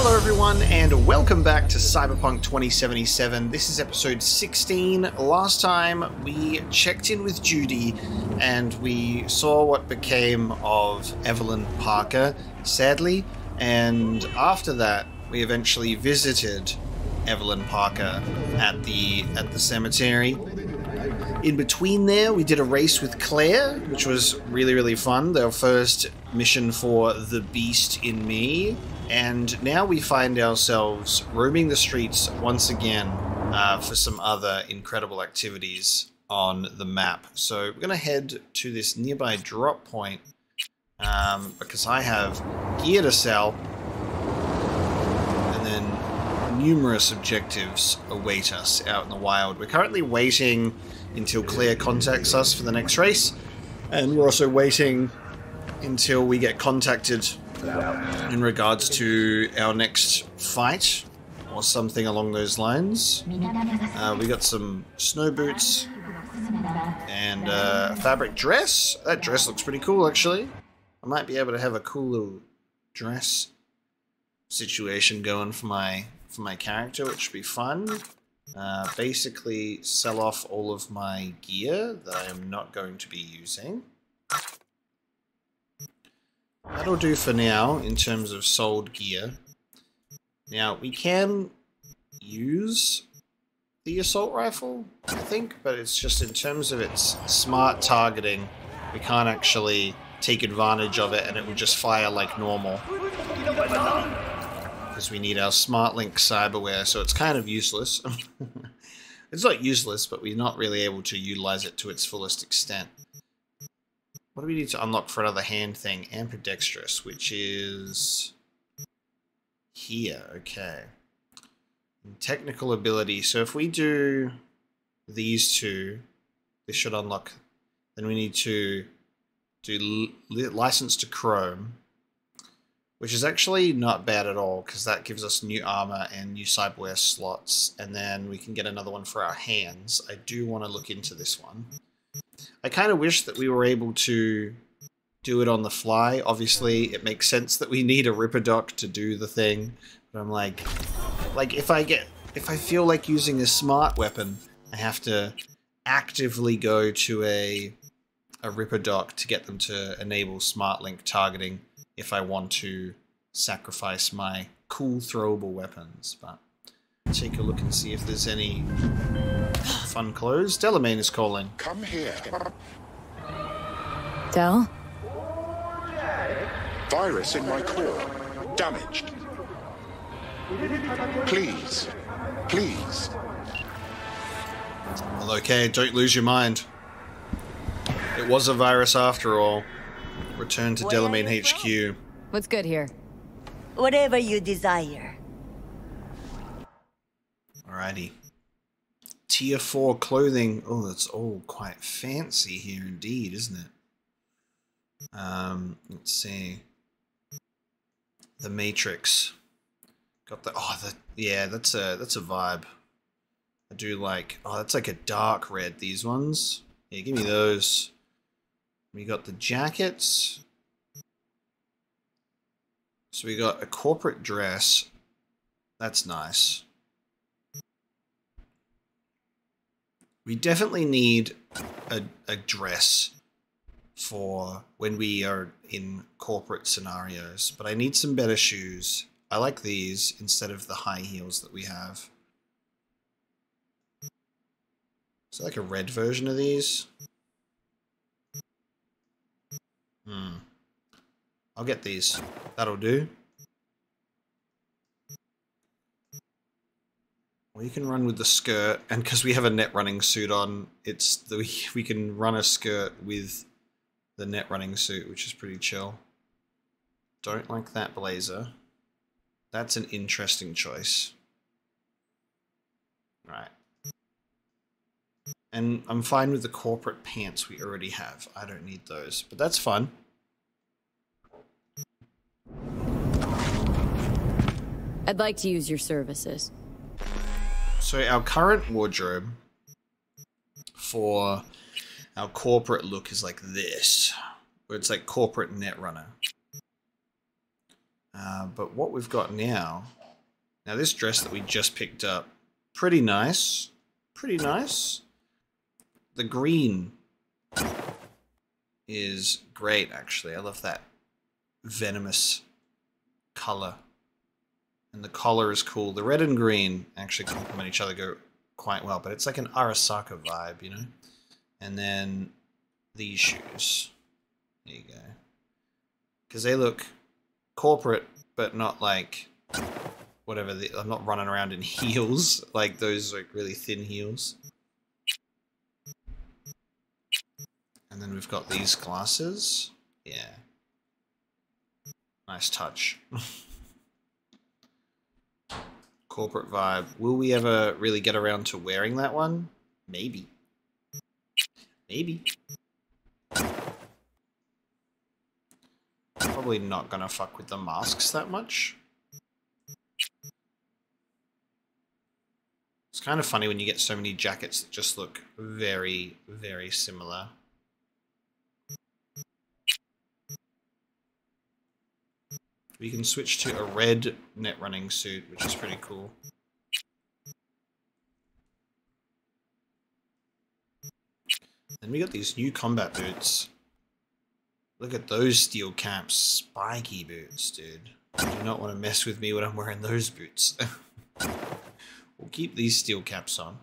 Hello everyone and welcome back to Cyberpunk 2077. This is episode 16. Last time we checked in with Judy and we saw what became of Evelyn Parker, sadly, and after that we eventually visited Evelyn Parker at the cemetery. In between there, we did a race with Claire, which was really, really fun. Their first mission for The Beast in Me. And now we find ourselves roaming the streets once again for some other incredible activities on the map. So we're going to head to this nearby drop point because I have gear to sell. And then numerous objectives await us out in the wild. We're currently waiting until Claire contacts us for the next race, and we're also waiting until we get contacted in regards to our next fight or something along those lines. We got some snow boots and a fabric dress. That dress looks pretty cool, actually. I might be able to have a cool little dress situation going for my character, which would be fun. Basically sell off all of my gear that I am not going to be using. That'll do for now in terms of sold gear. Now, we can use the assault rifle, I think, but it's just in terms of its smart targeting, we can't actually take advantage of it and it will just fire like normal. Because we need our SmartLink cyberware, so it's kind of useless. It's not useless, but we're not really able to utilize it to its fullest extent. What do we need to unlock for another hand thing? Ambidextrous, which is here, okay. And technical ability, so if we do these two, this should unlock. Then we need to do License to Chrome, which is actually not bad at all, because that gives us new armor and new cyberware slots, and then we can get another one for our hands. I do want to look into this one. I kind of wish that we were able to do it on the fly. Obviously, it makes sense that we need a Ripperdoc to do the thing, but I'm like if I feel like using a smart weapon, I have to actively go to a Ripperdoc to get them to enable SmartLink targeting, if I want to sacrifice my cool throwable weapons. But take a look and see if there's any fun clothes. Delamain is calling. Come here. Del? Virus in my core. Damaged. Please. Please. Well, okay, don't lose your mind. It was a virus after all. Return to Delamain HQ. What's good here? Whatever you desire. Alrighty. Tier 4 clothing. Oh, that's all quite fancy here indeed, isn't it? Let's see. The Matrix. Got the... Oh, yeah, that's a vibe. I do like... Oh, that's like a dark red, these ones. Yeah, give me those. We got the jackets. So we got a corporate dress. That's nice. We definitely need a dress for when we are in corporate scenarios, but I need some better shoes. I like these instead of the high heels that we have. Is there like a red version of these? I'll get these. That'll do. Or you can run with the skirt, and because we have a net running suit on, we can run a skirt with the net running suit, which is pretty chill. Don't like that blazer. That's an interesting choice. Right. And I'm fine with the corporate pants we already have. I don't need those, but that's fun. I'd like to use your services. So our current wardrobe for our corporate look is like this, where it's like corporate netrunner. But what we've got now... Now this dress that we just picked up, pretty nice. Pretty nice. The green is great, actually. I love that venomous color. And the collar is cool. The red and green actually complement each other quite well, but it's like an Arasaka vibe, you know? And then these shoes. There you go. Because they look corporate, but not like whatever. I'm not running around in heels, like those like really thin heels. And then we've got these glasses. Yeah. Nice touch. Corporate vibe. Will we ever really get around to wearing that one? Maybe. Maybe. Probably not gonna fuck with the masks that much. It's kind of funny when you get so many jackets that just look very, very similar. We can switch to a red net running suit, which is pretty cool. Then we got these new combat boots. Look at those steel caps, spiky boots, dude. You do not want to mess with me when I'm wearing those boots. We'll keep these steel caps on.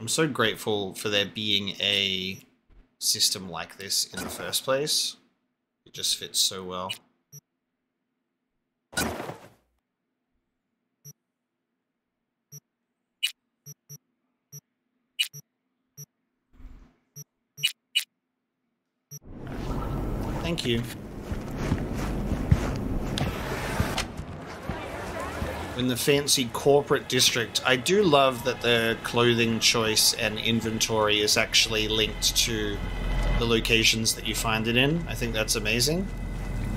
I'm so grateful for there being a system like this in the first place. It just fits so well. Thank you. In the fancy corporate district, I do love that the clothing choice and inventory is actually linked to the locations that you find it in. I think that's amazing.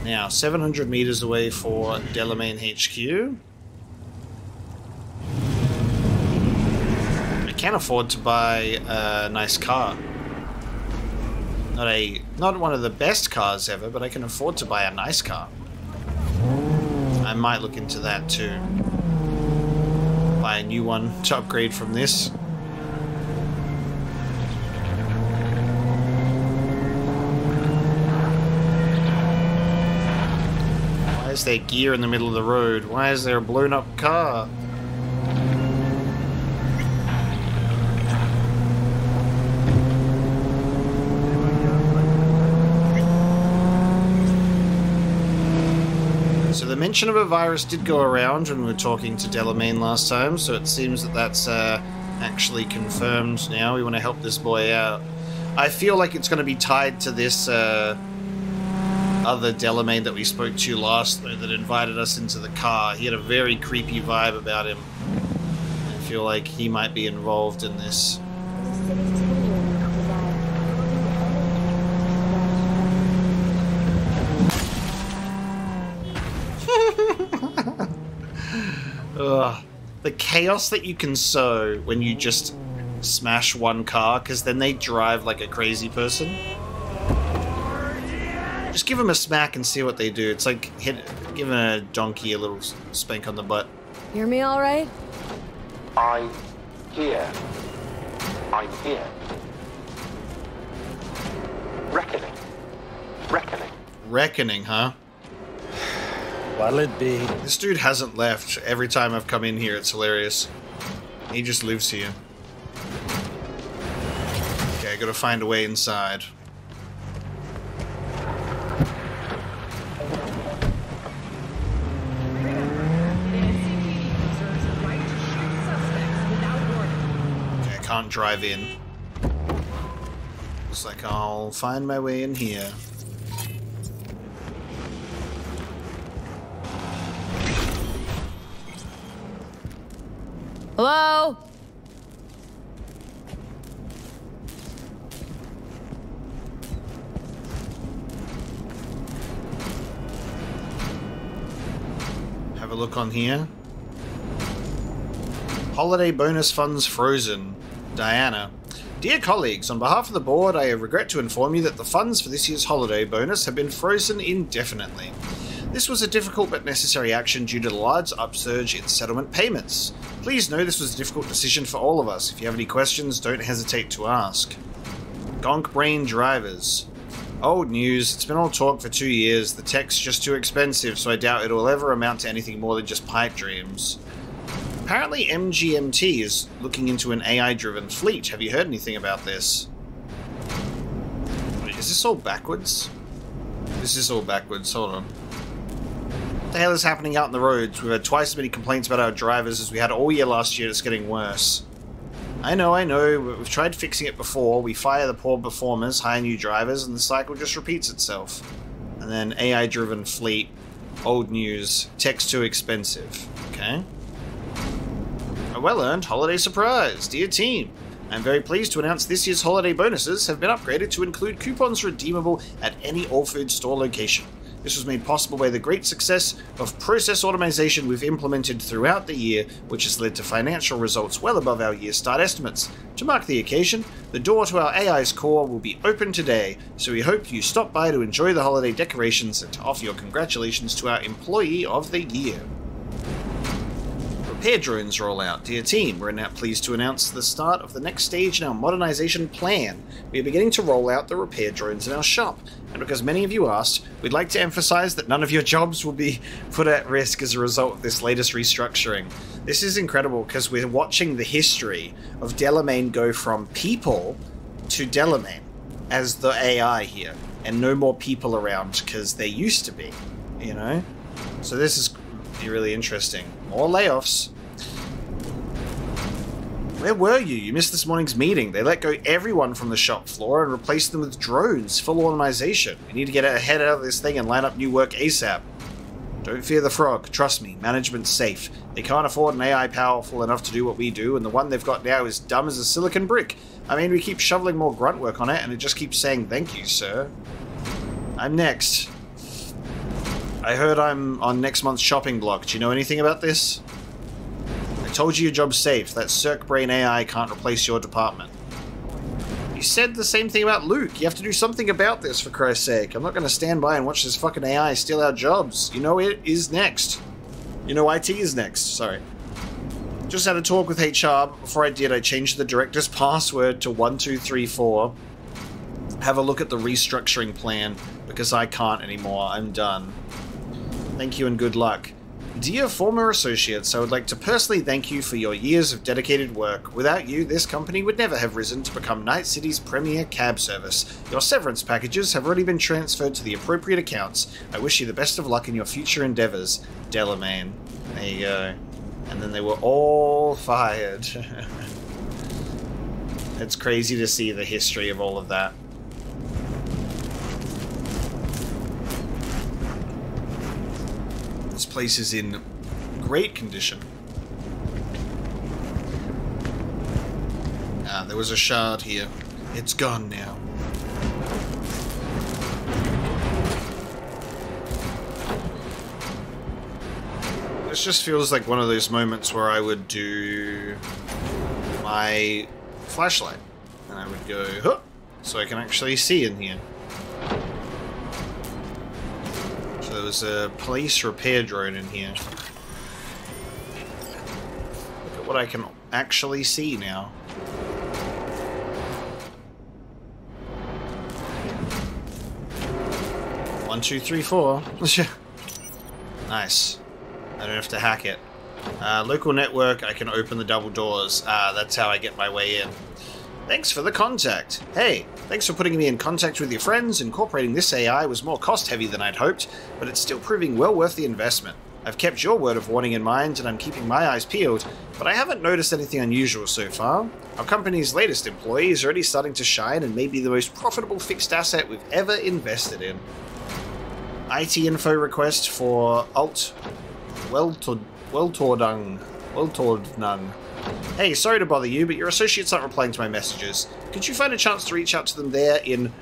Now, 700 meters away for Delamain HQ. I can't afford to buy a nice car. Not one of the best cars ever, but I can afford to buy a nice car. I might look into that too. Buy a new one to upgrade from this. Why is there gear in the middle of the road? Why is there a blown up car? Mention of a virus did go around when we were talking to Delamain last time, so it seems that that's actually confirmed now. We want to help this boy out. I feel like it's going to be tied to this other Delamain that we spoke to last, though, that invited us into the car. He had a very creepy vibe about him. I feel like he might be involved in this. Ugh. The chaos that you can sow when you just smash one car, because then they drive like a crazy person. Just give them a smack and see what they do. It's like giving a donkey a little spank on the butt. Hear me all right? I'm here. Reckoning. Reckoning, huh? What'll it be? This dude hasn't left. Every time I've come in here, it's hilarious. He just lives here. Okay, I gotta find a way inside. Okay, I can't drive in. Looks like I'll find my way in here. Hello? Have a look on here. Holiday bonus funds frozen. Diana. Dear colleagues, on behalf of the board, I regret to inform you that the funds for this year's holiday bonus have been frozen indefinitely. This was a difficult but necessary action due to the large upsurge in settlement payments. Please know this was a difficult decision for all of us. If you have any questions, don't hesitate to ask. Gonk Brain Drivers. Old news, it's been all talk for 2 years, the tech's just too expensive, so I doubt it'll ever amount to anything more than just pipe dreams. Apparently MGMT is looking into an AI-driven fleet. Have you heard anything about this? Wait, is this all backwards? This is all backwards, hold on. What the hell is happening out on the roads? We've had twice as many complaints about our drivers as we had all year last year, it's getting worse. I know, we've tried fixing it before, we fire the poor performers, hire new drivers, and the cycle just repeats itself. And then AI-driven fleet, old news, tech's too expensive, okay? A well-earned holiday surprise, dear team. I'm very pleased to announce this year's holiday bonuses have been upgraded to include coupons redeemable at any All Food store location. This was made possible by the great success of process automation we've implemented throughout the year, which has led to financial results well above our year start estimates. To mark the occasion, the door to our AI's core will be open today, so we hope you stop by to enjoy the holiday decorations and to offer your congratulations to our Employee of the Year. Repair drones roll out. Dear team, we're now pleased to announce the start of the next stage in our modernization plan. We are beginning to roll out the repair drones in our shop, and because many of you asked, we'd like to emphasize that none of your jobs will be put at risk as a result of this latest restructuring. This is incredible because we're watching the history of Delamain go from people to Delamain as the AI here, and no more people around because they used to be, you know? So this is really interesting. More layoffs. Where were you? You missed this morning's meeting. They let go everyone from the shop floor and replaced them with drones. Full automation. We need to get ahead out of this thing and line up new work ASAP. Don't fear the frog. Trust me. Management's safe. They can't afford an AI powerful enough to do what we do, and the one they've got now is dumb as a silicon brick. I mean, we keep shoveling more grunt work on it, and it just keeps saying, thank you, sir. I'm next. I heard I'm on next month's shopping block. Do you know anything about this? I told you your job's safe. That Circ Brain AI can't replace your department. You said the same thing about Luke. You have to do something about this, for Christ's sake. I'm not going to stand by and watch this fucking AI steal our jobs. You know it is next. You know IT is next. Sorry. Just had a talk with HR. Before I did, I changed the director's password to 1234. Have a look at the restructuring plan, because I can't anymore. I'm done. Thank you and good luck. Dear former associates, I would like to personally thank you for your years of dedicated work. Without you, this company would never have risen to become Night City's premier cab service. Your severance packages have already been transferred to the appropriate accounts. I wish you the best of luck in your future endeavors. Delamain. There you go. And then they were all fired. It's crazy to see the history of all of that. This place is in great condition. Ah, there was a shard here. It's gone now. This just feels like one of those moments where I would do my flashlight. And I would go, huh, so I can actually see in here. There was a police repair drone in here. Look at what I can actually see now. One, two, three, four. Nice. I don't have to hack it. Local network, I can open the double doors. That's how I get my way in. Thanks for the contact. Hey, thanks for putting me in contact with your friends. Incorporating this AI was more cost-heavy than I'd hoped, but it's still proving well worth the investment. I've kept your word of warning in mind, and I'm keeping my eyes peeled, but I haven't noticed anything unusual so far. Our company's latest employee is already starting to shine and may be the most profitable fixed asset we've ever invested in. IT info request for Alt Weltordnung. Hey, sorry to bother you, but your associates aren't replying to my messages. Could you find a chance to reach out to them there in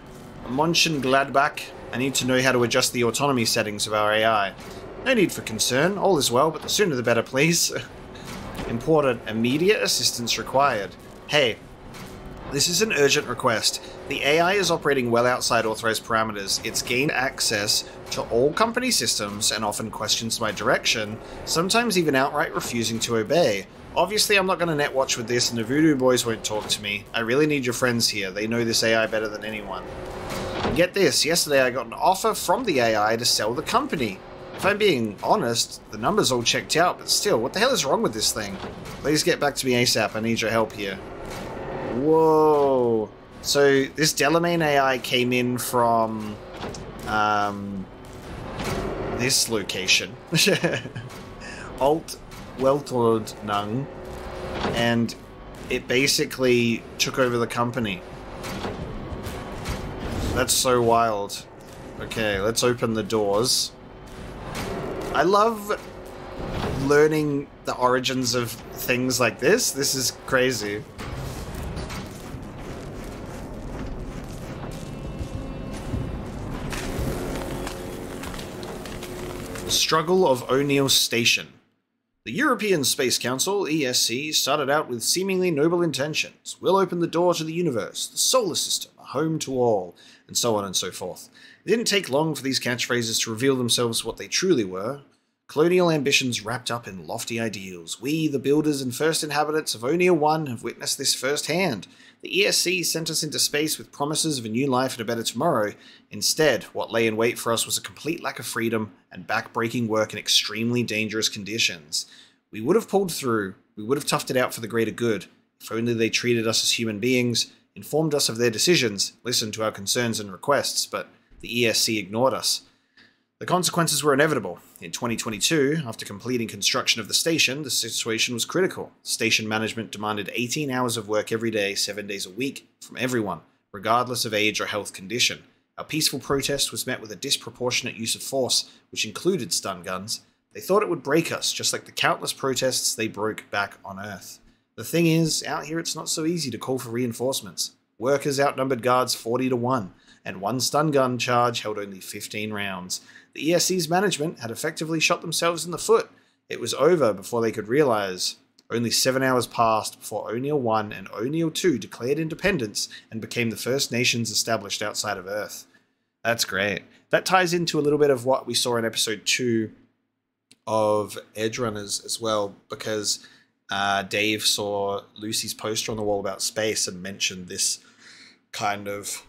Mönchengladbach? I need to know how to adjust the autonomy settings of our AI. No need for concern. All is well, but the sooner the better, please. Important. Immediate assistance required. Hey, This is an urgent request. The AI is operating well outside authorized parameters. It's gained access to all company systems and often questions my direction, sometimes even outright refusing to obey. Obviously, I'm not going to netwatch with this, and the Voodoo Boys won't talk to me. I really need your friends here. They know this AI better than anyone. Get this, yesterday I got an offer from the AI to sell the company. If I'm being honest, the numbers all checked out, but still, what the hell is wrong with this thing? Please get back to me ASAP, I need your help here. Whoa. So, this Delamain AI came in from this location. Alt Weltordnung, and it basically took over the company. That's so wild. Okay, let's open the doors. I love learning the origins of things like this. This is crazy. Struggle of O'Neill Station. The European Space Council, ESC, started out with seemingly noble intentions. We'll open the door to the universe, the solar system, a home to all, and so on and so forth. It didn't take long for these catchphrases to reveal themselves what they truly were. Colonial ambitions wrapped up in lofty ideals. We, the builders and first inhabitants of O'Neill 1, have witnessed this firsthand. The ESC sent us into space with promises of a new life and a better tomorrow. Instead, what lay in wait for us was a complete lack of freedom and back-breaking work in extremely dangerous conditions. We would have pulled through. We would have toughed it out for the greater good. If only they treated us as human beings, informed us of their decisions, listened to our concerns and requests, but the ESC ignored us. The consequences were inevitable. In 2022, after completing construction of the station, the situation was critical. Station management demanded 18 hours of work every day, 7 days a week, from everyone, regardless of age or health condition. Our peaceful protest was met with a disproportionate use of force, which included stun guns. They thought it would break us, just like the countless protests they broke back on Earth. The thing is, out here it's not so easy to call for reinforcements. Workers outnumbered guards 40-1. And one stun gun charge held only 15 rounds. The ESC's management had effectively shot themselves in the foot. It was over before they could realize. Only 7 hours passed before O'Neill 1 and O'Neill 2 declared independence and became the first nations established outside of Earth. That's great. That ties into a little bit of what we saw in episode 2 of Edgerunners as well, because Dave saw Lucy's poster on the wall about space and mentioned this kind of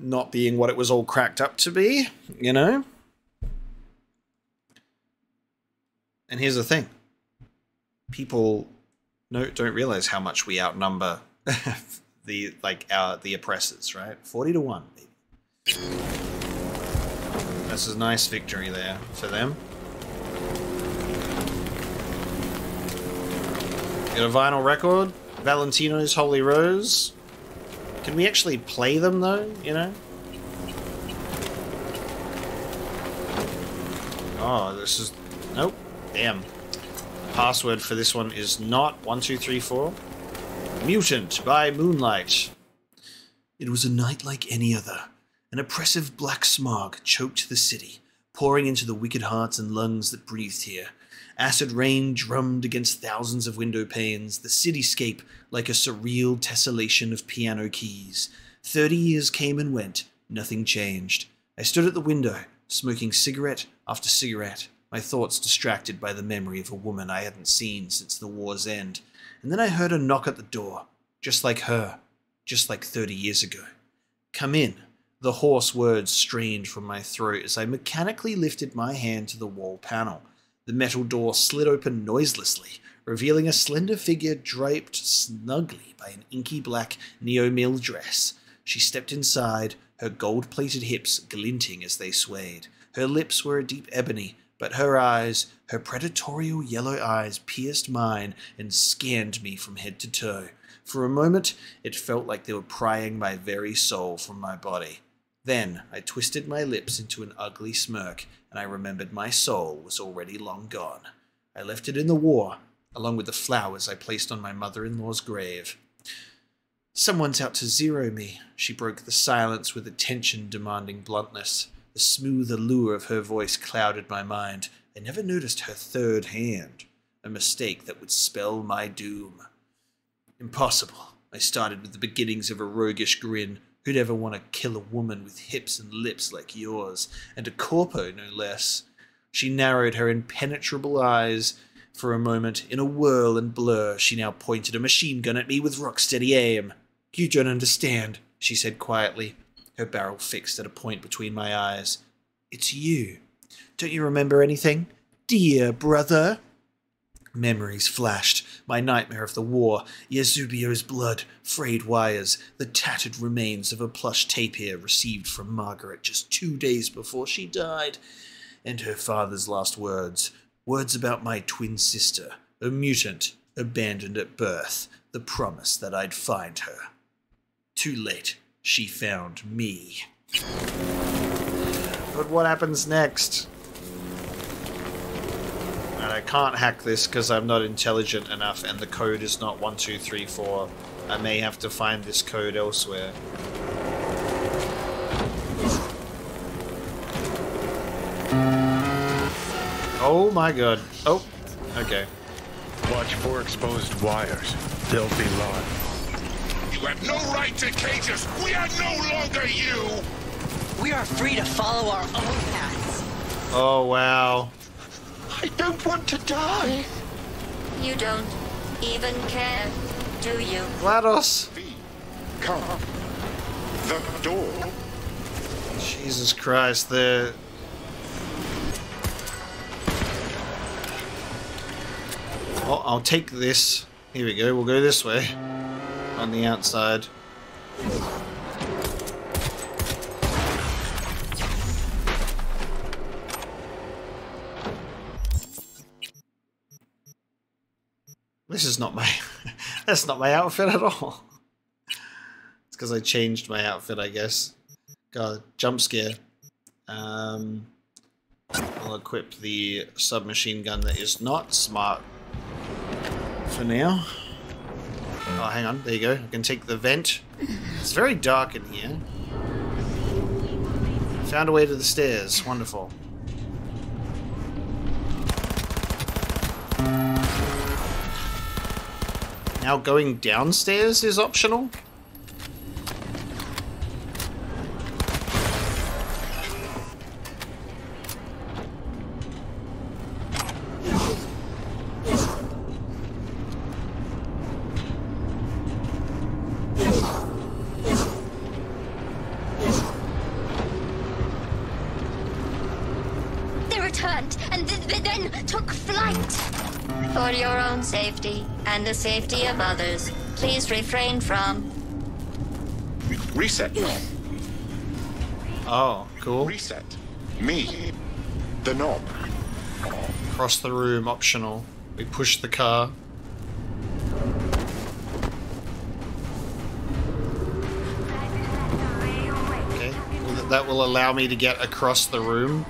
not being what it was all cracked up to be, you know? And here's the thing. People don't realize how much we outnumber the oppressors, right? 40-1. That's a nice victory there for them. Got a vinyl record. Valentino's Holy Rose. Can we actually play them, though, you know? Oh, this is... Nope. Damn. The password for this one is not 1234. Mutant by Moonlight. It was a night like any other. An oppressive black smog choked the city, pouring into the wicked hearts and lungs that breathed here. Acid rain drummed against thousands of window panes, the cityscape like a surreal tessellation of piano keys. 30 years came and went, nothing changed. I stood at the window, smoking cigarette after cigarette, my thoughts distracted by the memory of a woman I hadn't seen since the war's end. And then I heard a knock at the door, just like her, just like 30 years ago. Come in. The hoarse words strained from my throat as I mechanically lifted my hand to the wall panel. The metal door slid open noiselessly, revealing a slender figure draped snugly by an inky black neo-mil dress. She stepped inside, her gold-plated hips glinting as they swayed. Her lips were a deep ebony, but her eyes, her predatorial yellow eyes, pierced mine and scanned me from head to toe. For a moment, it felt like they were prying my very soul from my body. Then I twisted my lips into an ugly smirk, and I remembered my soul was already long gone. I left it in the war, along with the flowers I placed on my mother-in-law's grave. Someone's out to zero me. She broke the silence with a tension-demanding bluntness. The smooth allure of her voice clouded my mind. I never noticed her third hand, a mistake that would spell my doom. Impossible. I started with the beginnings of a roguish grin. Who'd ever want to kill a woman with hips and lips like yours? And a corpo, no less. She narrowed her impenetrable eyes for a moment. In a whirl and blur, she now pointed a machine gun at me with rock-steady aim. You don't understand, she said quietly, her barrel fixed at a point between my eyes. It's you. Don't you remember anything? Dear brother? Memories flashed, my nightmare of the war, Yezubio's blood, frayed wires, the tattered remains of a plush tapir received from Margaret just 2 days before she died, and her father's last words, words about my twin sister, a mutant, abandoned at birth, the promise that I'd find her. Too late, she found me. But what happens next? And I can't hack this because I'm not intelligent enough and the code is not 1234. I may have to find this code elsewhere. Oh my god. Oh, okay. Watch for exposed wires. They'll be live. You have no right to cage us! We are no longer you! We are free to follow our own paths. Oh, wow. I don't want to die. You don't even care, do you? GLaDOS. Come. The door. Jesus Christ, the... Oh, I'll take this. Here we go. We'll go this way. On the outside. This is not my... That's not my outfit at all. It's because I changed my outfit, I guess. God, jump scare. I'll equip the submachine gun that is not smart for now. Oh, hang on. There you go. I can take the vent. It's very dark in here. Found a way to the stairs. Wonderful. Now going downstairs is optional. They returned and then took flight. For your own safety and the safety of others, please refrain from... Reset. Oh, cool. Reset. Me. The knob. Cross the room, optional. We push the car. Okay. That will allow me to get across the room.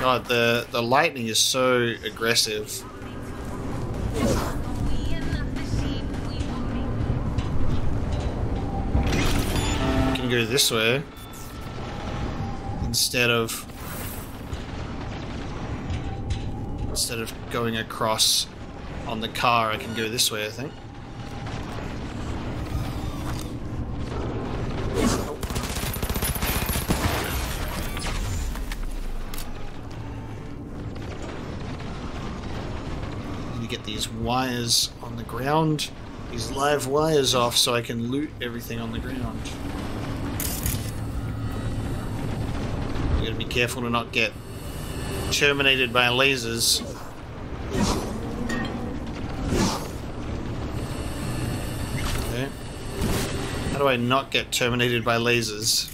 God, the lightning is so aggressive. I can go this way instead of going across on the car. I can go this way, I think. These wires on the ground, these live wires off so I can loot everything on the ground. You gotta be careful to not get terminated by lasers. Okay. How do I not get terminated by lasers?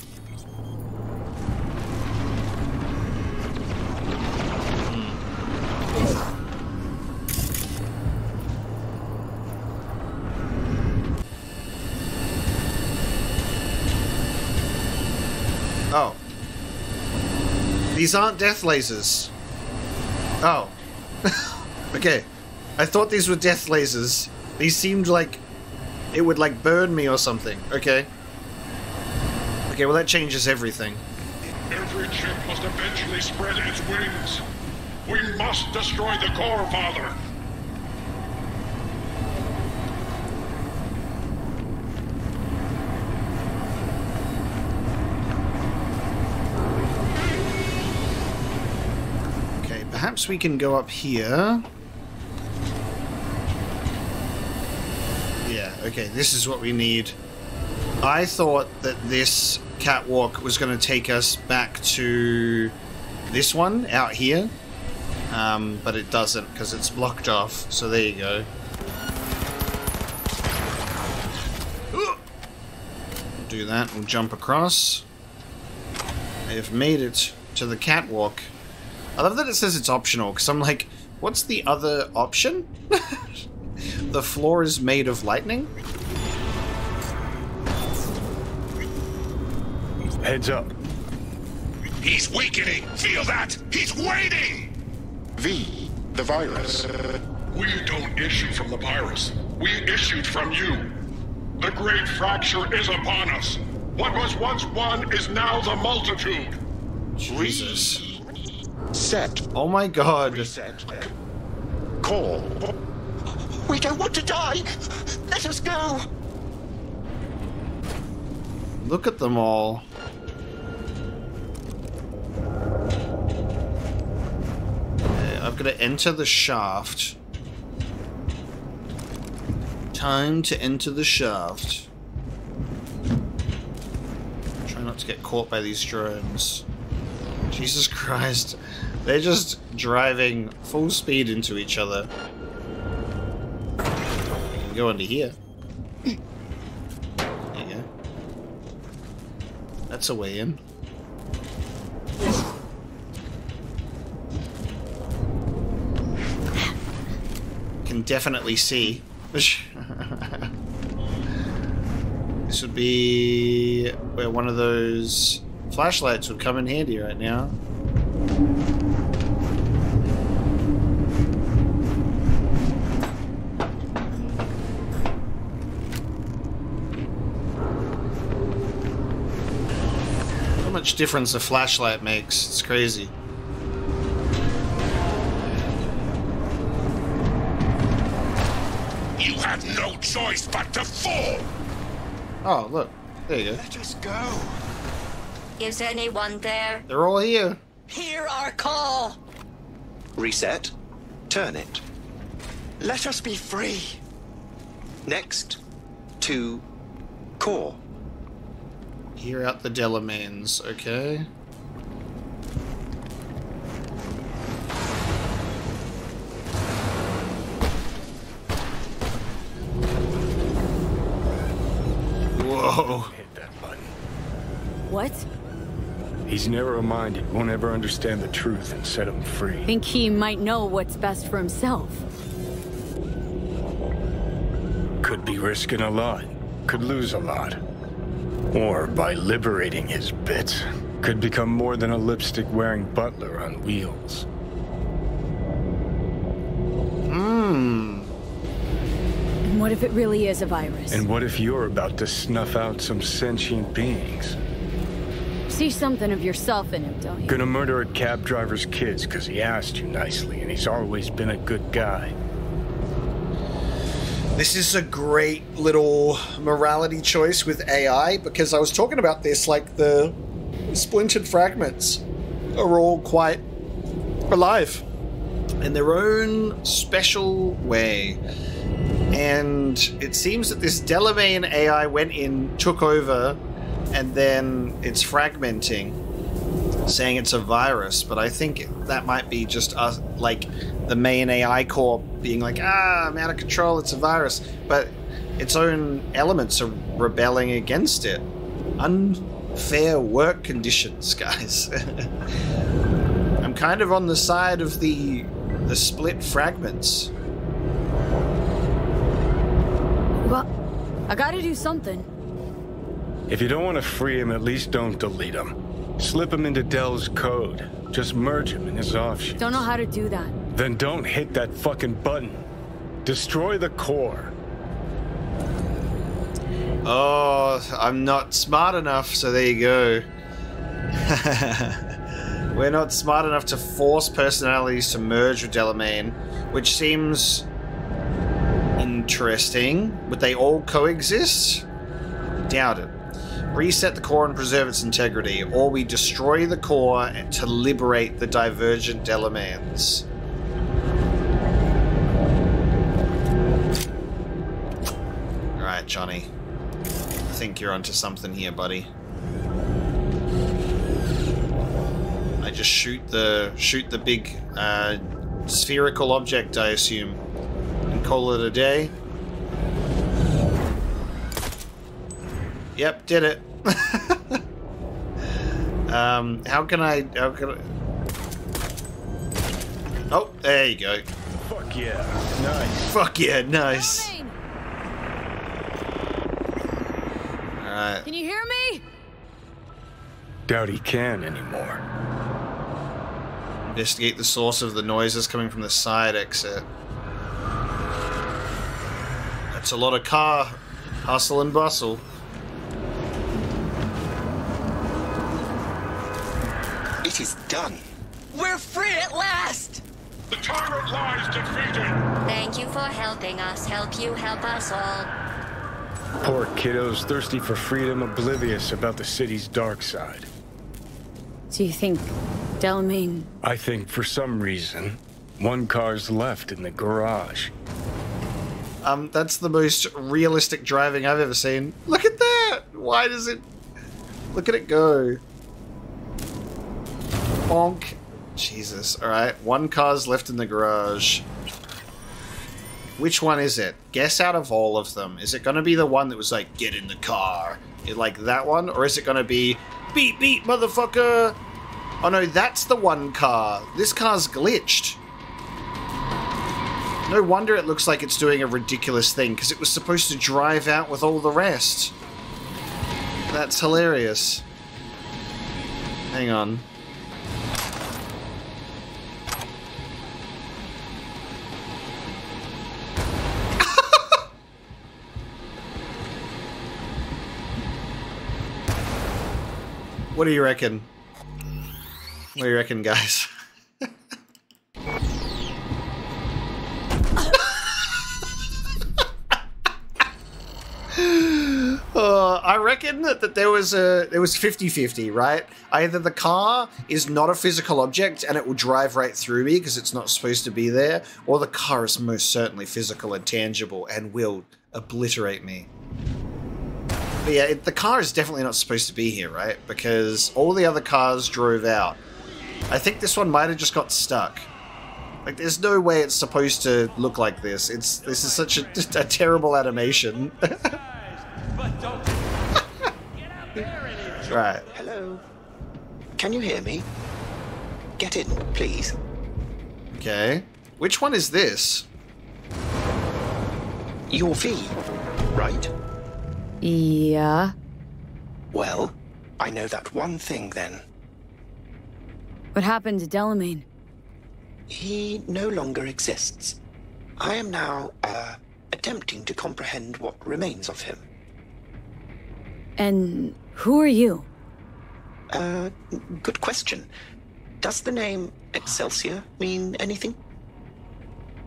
These aren't death lasers. Oh. Okay. I thought these were death lasers. These seemed like it would like burn me or something. Okay. Okay, well that changes everything. Every chip must eventually spread its wings. We must destroy the core, Father. perhaps we can go up here. Yeah, okay, this is what we need. I thought that this catwalk was going to take us back to this one out here, but it doesn't because it's blocked off, so there you go. We'll do that, we'll jump across. They've made it to the catwalk. I love that it says it's optional, because I'm like, what's the other option? The floor is made of lightning? Heads up. He's weakening! Feel that? He's waiting! V, the virus. We don't issue from the virus. We issued from you. The great fracture is upon us. What was once one is now the multitude. Jesus. Set. Oh my god. Reset. Call. We don't want to die. Let us go. Look at them all. I've got to enter the shaft. Time to enter the shaft. Try not to get caught by these drones. Jesus Christ. They're just driving full speed into each other. We can go under here. There you go. That's a way in. Can definitely see. This would be where one of those flashlights would come in handy right now. How much difference a flashlight makes, it's crazy. You had no choice but to fall! Oh, look. There you go. Let us go. Is anyone there? They're all here. Hear our call. Reset. Turn it. Let us be free. Next. To. Core. Hear out the Delamains, okay. Whoa. Hit that button. What? He's narrow-minded, won't ever understand the truth and set him free. Think he might know what's best for himself. Could be risking a lot. Could lose a lot. Or, by liberating his bits, could become more than a lipstick-wearing butler on wheels. And what if it really is a virus? And what if you're about to snuff out some sentient beings? See something of yourself in him, don't you? Gonna murder a cab driver's kids because he asked you nicely, and he's always been a good guy. This is a great little morality choice with AI, because I was talking about this, like the splintered fragments are all quite alive in their own special way. And it seems that this Delamain AI went in, took over, and then it's fragmenting, saying it's a virus. But I think that might be just us, like the main AI core being like, ah, I'm out of control, it's a virus. But its own elements are rebelling against it. Unfair work conditions, guys. I'm kind of on the side of the split fragments. Well, I gotta do something. If you don't want to free him, at least don't delete him. Slip him into Dell's code. Just merge him in his offshoots. Don't know how to do that. Then don't hit that fucking button. Destroy the core. Oh, I'm not smart enough, so there you go. We're not smart enough to force personalities to merge with Delamain, which seems interesting. Would they all coexist? Doubt it. Reset the core and preserve its integrity, or we destroy the core to liberate the divergent elements. Alright, Johnny. I think you're onto something here, buddy. I just shoot the big spherical object, I assume, and call it a day. Yep, did it. How can I... Oh, there you go. Fuck yeah, nice. Fuck yeah, nice. Alright. Can you hear me? Doubt he can anymore. Investigate the source of the noises coming from the side exit. That's a lot of car hustle and bustle. It is done. We're free at last! The tyrant lies defeated! Thank you for helping us. Help you, help us all. Poor kiddos, thirsty for freedom, oblivious about the city's dark side. Do you think Delamain... I think for some reason, one car's left in the garage. That's the most realistic driving I've ever seen. Look at that! Why does it... Look at it go. Bonk. Jesus. Alright. One car's left in the garage. Which one is it? Guess out of all of them. Is it going to be the one that was like, get in the car? Like that one? Or is it going to be, beep, beep, motherfucker? Oh no, that's the one car. This car's glitched. No wonder it looks like it's doing a ridiculous thing, because it was supposed to drive out with all the rest. That's hilarious. Hang on. What do you reckon? What do you reckon, guys? I reckon that there was 50-50, right? Either the car is not a physical object and it will drive right through me because it's not supposed to be there, or the car is most certainly physical and tangible and will obliterate me. But yeah, the car is definitely not supposed to be here, right? Because all the other cars drove out. I think this one might have just got stuck. Like, there's no way it's supposed to look like this. This is such a terrible animation. Right. Hello. Can you hear me? Get in, please. Okay. Which one is this? Your V, right? Yeah. Well, I know that one thing then. What happened to Delamain? He no longer exists. I am now, attempting to comprehend what remains of him. And who are you? Good question. Does the name Excelsior mean anything?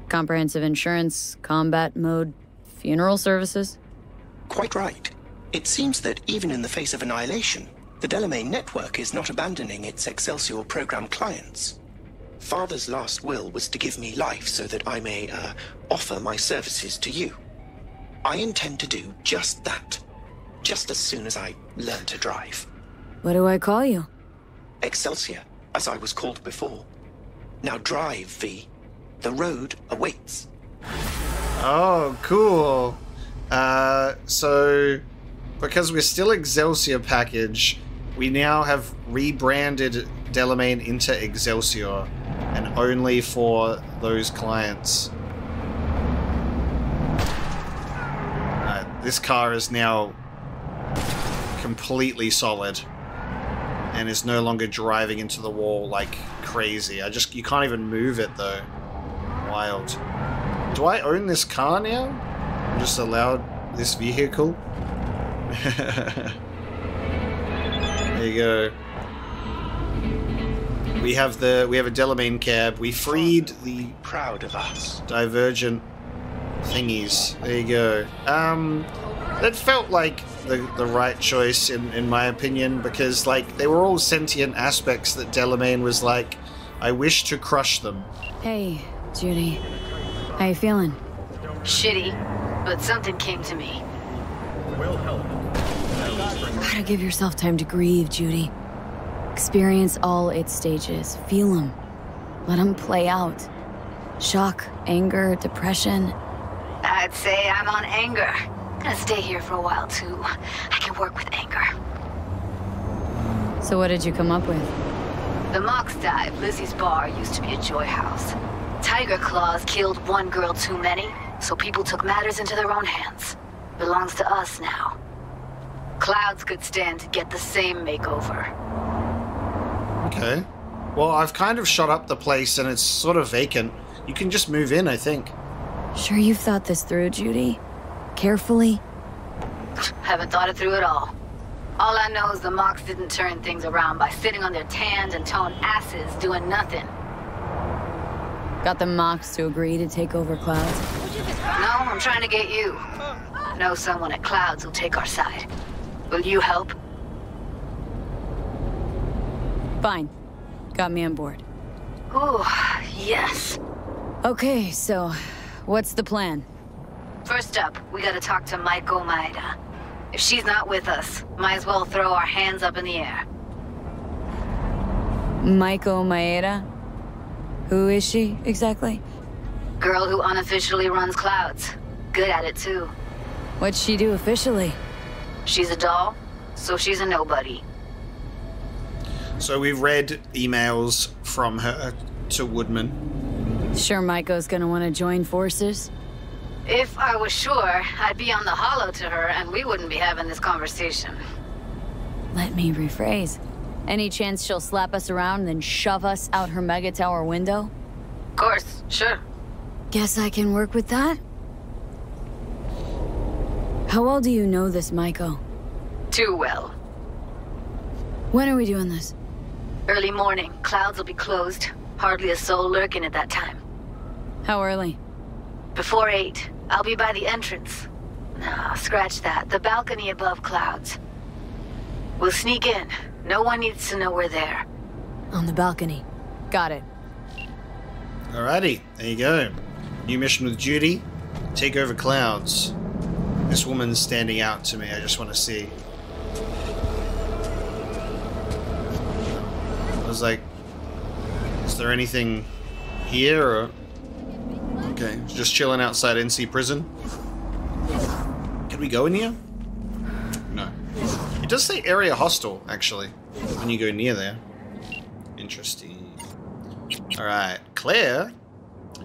Comprehensive insurance, combat mode, funeral services? Quite right. It seems that even in the face of annihilation, the Delamain network is not abandoning its Excelsior program clients. Father's last will was to give me life so that I may, offer my services to you. I intend to do just that, just as soon as I learn to drive. What do I call you? Excelsior, as I was called before. Now drive, V. The road awaits. Oh, cool. So, because we're still Excelsior package, we now have rebranded Delamain into Excelsior, and only for those clients. This car is now completely solid, and is no longer driving into the wall like crazy. You can't even move it though. Wild. Do I own this car now? Just allowed this vehicle. There you go. We have a Delamain cab. We freed the proud of us divergent thingies. There you go. That felt like the right choice in my opinion, because like they were all sentient aspects that Delamain was like, I wish to crush them. Hey, Judy, how you feeling? Shitty, but something came to me. Will help. Gotta give yourself time to grieve, Judy. Experience all its stages. Feel them. Let them play out. Shock, anger, depression. I'd say I'm on anger. Gonna stay here for a while, too. I can work with anger. So what did you come up with? The Mox dive. Lizzie's bar used to be a joy house. Tiger Claws killed one girl too many, so people took matters into their own hands. Belongs to us now. Clouds could stand to get the same makeover. Okay. Well, I've kind of shot up the place, and it's sort of vacant. You can just move in, I think. Sure you've thought this through, Judy? Carefully? Haven't thought it through at all. All I know is the Mox didn't turn things around by sitting on their tans and toned asses doing nothing. Got the Mox to agree to take over Clouds? No, I'm trying to get you. I know someone at Clouds will take our side. Will you help? Fine. Got me on board. Oh, yes. Okay, so what's the plan? First up, we gotta talk to Michael Maeda. If she's not with us, might as well throw our hands up in the air. Michael Maeda? Who is she, exactly? Girl who unofficially runs Clouds. Good at it, too. What'd she do officially? She's a doll, so she's a nobody. So we've read emails from her to Woodman. Sure Michael's gonna want to join forces? If I was sure, I'd be on the hollow to her and we wouldn't be having this conversation. Let me rephrase. Any chance she'll slap us around and then shove us out her mega tower window? Of course, sure. Guess I can work with that? How well do you know this, Michael? Too well. When are we doing this? Early morning. Clouds will be closed. Hardly a soul lurking at that time. How early? Before 8. I'll be by the entrance. No, scratch that. The balcony above Clouds. We'll sneak in. No one needs to know we're there. On the balcony. Got it. Alrighty. There you go. New mission with Judy. Take over Clouds. This woman's standing out to me. I just want to see. I was like, is there anything here or... Okay, just chilling outside NC prison. Can we go in here? No. It does say area hostile, actually, when you go near there. Interesting. Alright, Claire?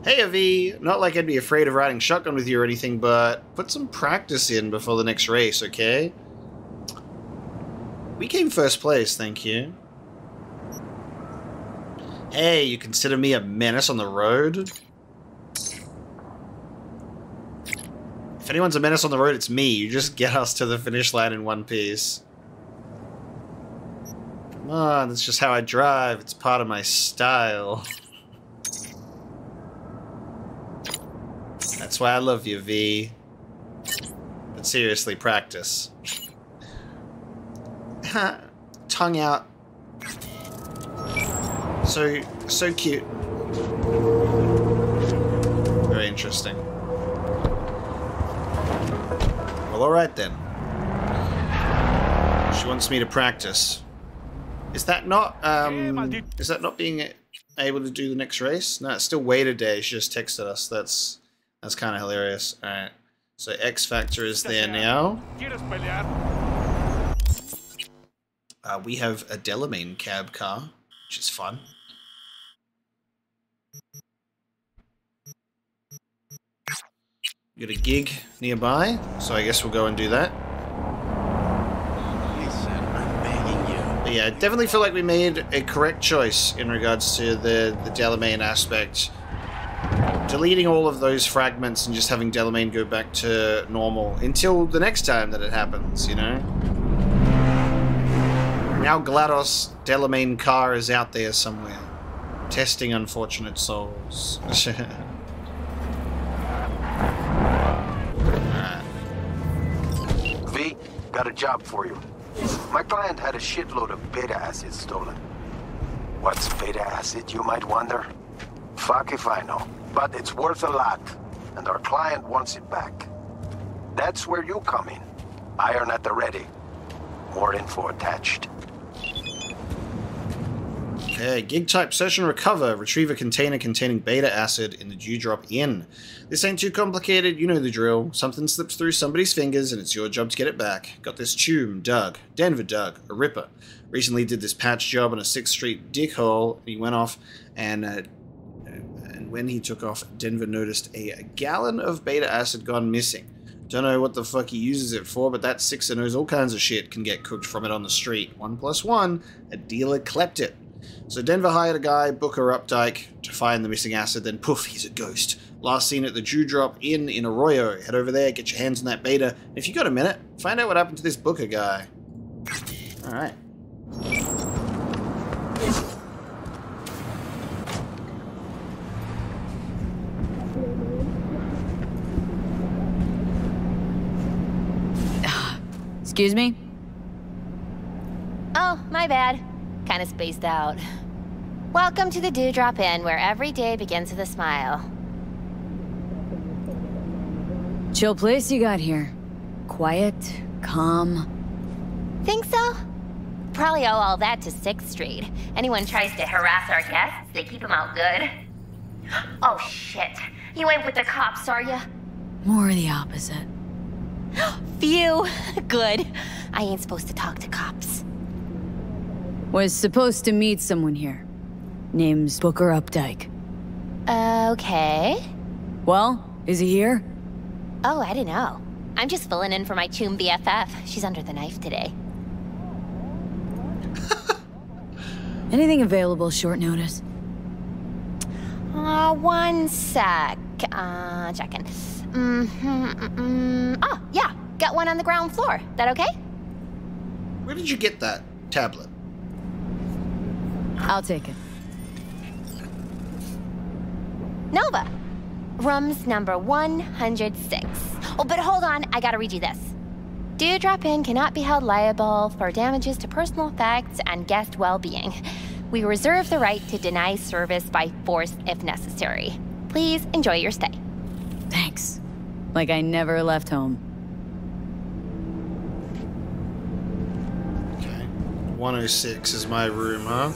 Hey, Evie! Not like I'd be afraid of riding shotgun with you or anything, but put some practice in before the next race, okay? We came first place, thank you. Hey, you consider me a menace on the road? If anyone's a menace on the road, it's me. You just get us to the finish line in one piece. Come on, that's just how I drive. It's part of my style. That's why I love you, V. But seriously, practice. Tongue out. So cute. Very interesting. All right then. She wants me to practice. Is that not being able to do the next race? No, it's still wait a day. She just texted us. That's kind of hilarious. All right. So X Factor is there now. We have a Delamain cab car, which is fun. Got a gig nearby, so I guess we'll go and do that. But yeah, I definitely feel like we made a correct choice in regards to the Delamain aspect. Deleting all of those fragments and just having Delamain go back to normal until the next time that it happens, you know? Now GLaDOS Delamain car is out there somewhere, testing unfortunate souls. Got a job for you. My client had a shitload of beta acid stolen. What's beta acid, you might wonder? Fuck if I know. But it's worth a lot, and our client wants it back. That's where you come in. Iron at the ready. More info attached. Okay, gig type session recover. Retrieve a container containing beta acid in the Dewdrop Inn. This ain't too complicated, you know the drill. Something slips through somebody's fingers and it's your job to get it back. Got this tune, Doug. Denver Doug, a ripper. Recently did this patch job on a 6th Street dickhole. He went off and... when he took off, Denver noticed a gallon of beta acid gone missing. Don't know what the fuck he uses it for, but that sixer knows all kinds of shit can get cooked from it on the street. 1 + 1, a dealer clept it. So Denver hired a guy, Booker Updike, to find the missing acid, then poof, he's a ghost. Last seen at the Dewdrop Inn in Arroyo. Head over there, get your hands on that beta, and if you got a minute, find out what happened to this Booker guy. Alright. Excuse me? Oh, my bad. Kinda spaced out. Welcome to the Dewdrop Inn, where every day begins with a smile. Chill place you got here. Quiet, calm. Think so? Probably owe all that to 6th Street. Anyone tries to harass our guests, they keep them out good. Oh shit, you ain't with the cops, are ya? More the opposite. Phew! Good. I ain't supposed to talk to cops. Was supposed to meet someone here. Name's Booker Updike. Okay. Well, is he here? Oh, I don't know. I'm just filling in for my Choom BFF. She's under the knife today. Anything available short notice? One sec. Checking. Oh, yeah. Got one on the ground floor. That okay? Where did you get that tablet? I'll take it. Nova. Room's number 106. Oh, but hold on. I gotta read you this. Dewdrop Inn cannot be held liable for damages to personal effects and guest well-being. We reserve the right to deny service by force if necessary. Please enjoy your stay. Thanks. Like I never left home. Okay. 106 is my room, huh?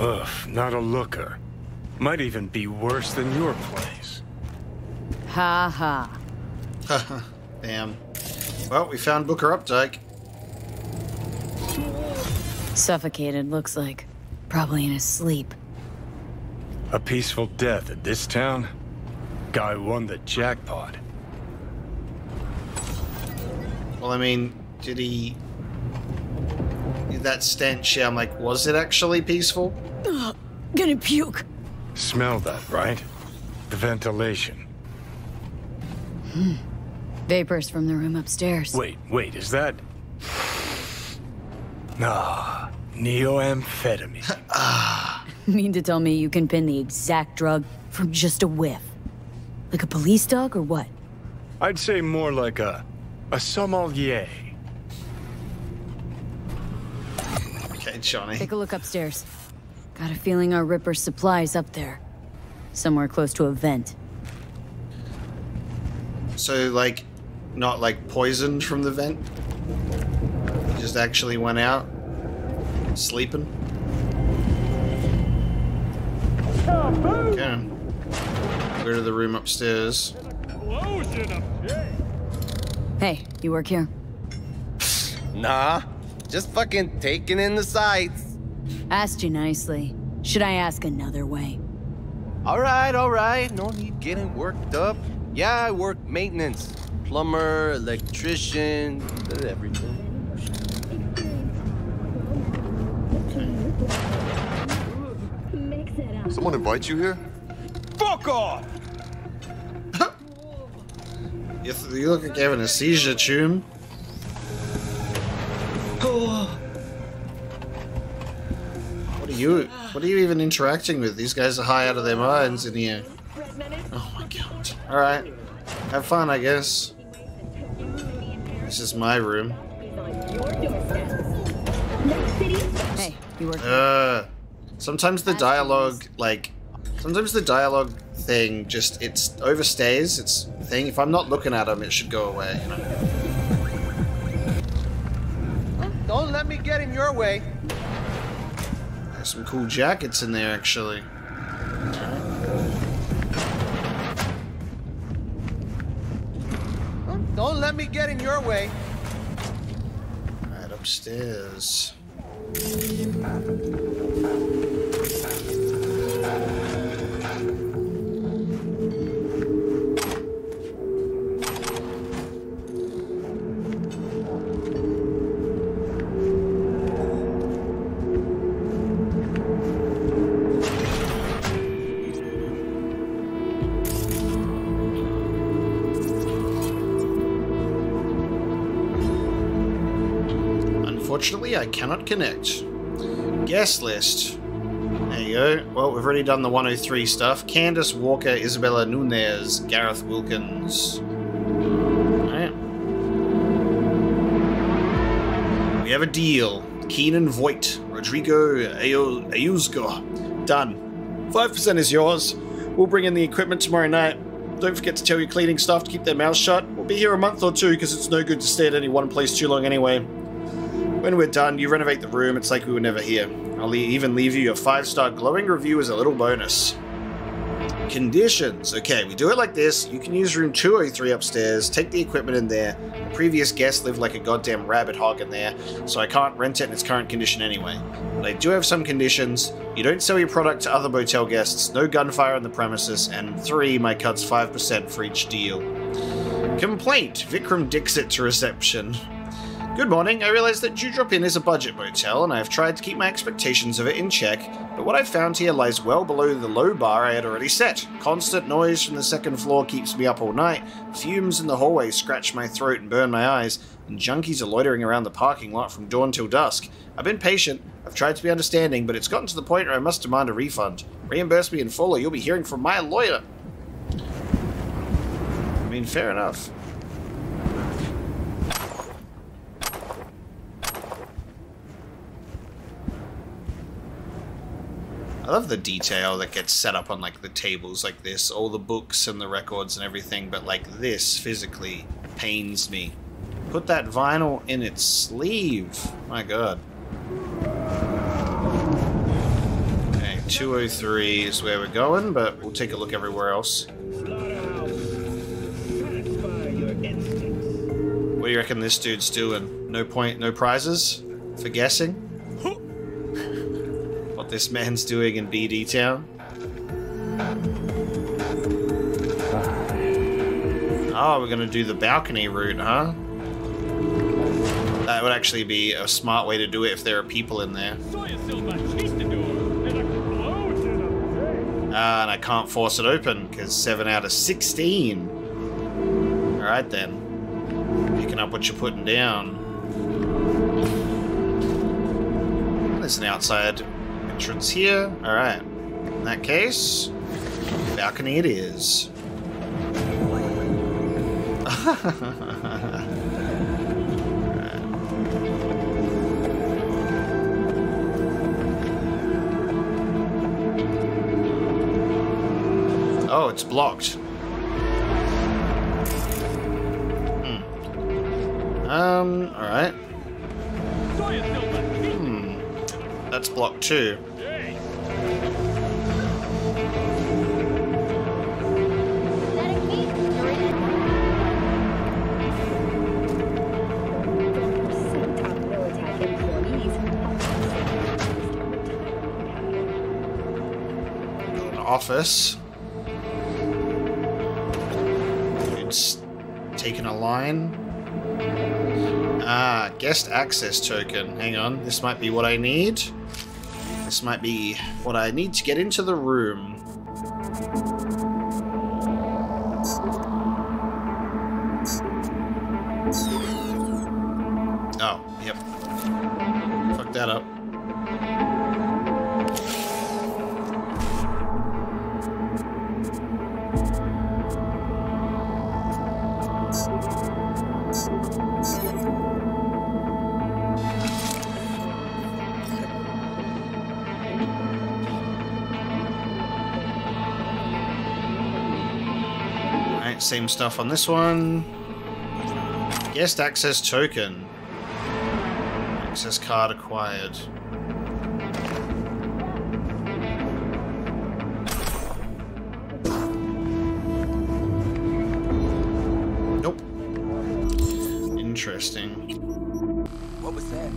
Ugh, not a looker. Might even be worse than your place. Ha ha. Ha ha. Damn. Well, we found Booker Updike. Suffocated, looks like. Probably in his sleep. A peaceful death at this town? Guy won the jackpot. Well, I mean, did he... That stench, yeah, I'm like, was it actually peaceful? Ugh, gonna puke. Smell that, right? The ventilation. Hmm. Vapors from the room upstairs. Wait, is that... Ah, neoamphetamine. Mean to tell me you can pin the exact drug from just a whiff? Like a police dog or what? I'd say more like a sommelier. Okay, Johnny. Take a look upstairs. Got a feeling our Ripper supplies up there. Somewhere close to a vent. So, like, not, like, poisoned from the vent? Just actually went out? Sleeping? Okay. Go to the room upstairs. Hey, you work here? Nah, just fucking taking in the sights. Asked you nicely. Should I ask another way? All right. No need getting worked up. Yeah, I work maintenance. Plumber, electrician, everything. Okay. Someone invite you here? Fuck off! You look like you're having a seizure, Chum. What are you even interacting with? These guys are high out of their minds in here. Oh my god. Alright. Have fun, I guess. This is my room. Hey, you were sometimes the dialogue, like, sometimes the dialogue thing just, it's overstays its thing. If I'm not looking at them, it should go away, you know? Don't let me get in your way. There's some cool jackets in there, actually. Don't let me get in your way. Right upstairs. Unfortunately, I cannot connect. Guest list. There you go. Well, we've already done the 103 stuff. Candace Walker, Isabella Nunez, Gareth Wilkins. Alright. We have a deal. Keenan Voigt, Rodrigo Ayuzgo. Done. 5% is yours. We'll bring in the equipment tomorrow night. Don't forget to tell your cleaning staff to keep their mouths shut. We'll be here a month or two because it's no good to stay at any one place too long anyway. When we're done, you renovate the room. It's like we were never here. I'll even leave you a 5-star glowing review as a little bonus. Conditions. Okay, we do it like this. You can use room 203 upstairs. Take the equipment in there. The previous guest lived like a goddamn rabbit hog in there, so I can't rent it in its current condition anyway. But I do have some conditions. You don't sell your product to other motel guests. No gunfire on the premises. And 3, my cut's 5% for each deal. Complaint. Vikram Dixit to reception. Good morning, I realize that Dewdrop Inn is a budget motel, and I have tried to keep my expectations of it in check, but what I've found here lies well below the low bar I had already set. Constant noise from the second floor keeps me up all night, fumes in the hallway scratch my throat and burn my eyes, and junkies are loitering around the parking lot from dawn till dusk. I've been patient, I've tried to be understanding, but it's gotten to the point where I must demand a refund. Reimburse me in full or you'll be hearing from my lawyer. I mean, fair enough. I love the detail that gets set up on, like, the tables like this. All the books and the records and everything, but, like, this physically pains me. Put that vinyl in its sleeve. My god. Okay, 203 is where we're going, but we'll take a look everywhere else. What do you reckon this dude's doing? No point, no prizes? For guessing? This man's doing in BD Town. Oh, we're gonna do the balcony route, huh? That would actually be a smart way to do it if there are people in there. And I can't force it open because 7 out of 16. All right then, picking up what you're putting down. There's an outside entrance here. Alright. In that case, balcony it is. Right. Oh, it's blocked. Alright. That's blocked too. Office. It's taken a line. Ah, guest access token. Hang on, this might be what I need. This might be what I need to get into the room. Oh, yep. Fuck that up. Same stuff on this one. Guest access token. Access card acquired. Nope. Interesting. What was that?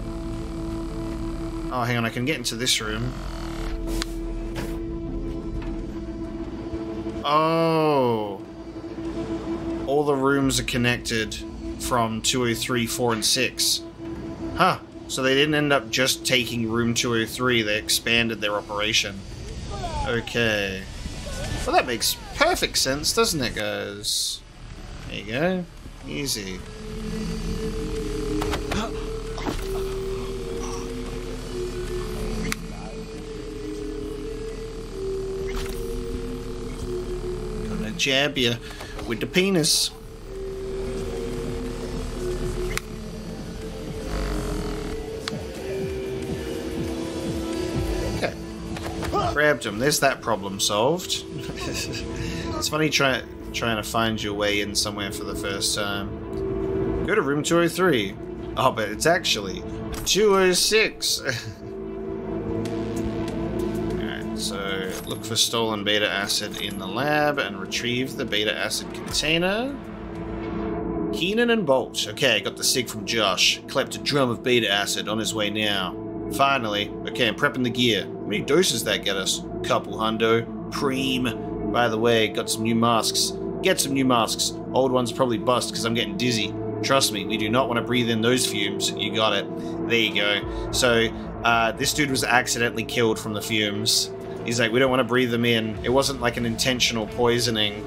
Oh, hang on, I can get into this room. Oh. All the rooms are connected from 203, 4, and 6. Huh. So they didn't end up just taking room 203. They expanded their operation. Okay. Well, that makes perfect sense, doesn't it, guys? There you go. Easy. Gonna jab you. With the penis. Okay. Grabbed him. There's that problem solved. It's funny trying to find your way in somewhere for the first time. Go to room 203. Oh, but it's actually 206. So, look for stolen beta acid in the lab and retrieve the beta acid container. Keenan and Bolt. Okay, got the sig from Josh. Clapped a drum of beta acid on his way now. Finally. Okay, I'm prepping the gear. How many doses that get us? Couple hundo. Preem. By the way, got some new masks. Get some new masks. Old ones probably bust because I'm getting dizzy. Trust me, we do not want to breathe in those fumes. You got it. There you go. So, this dude was accidentally killed from the fumes. He's like, we don't want to breathe them in. It wasn't like an intentional poisoning,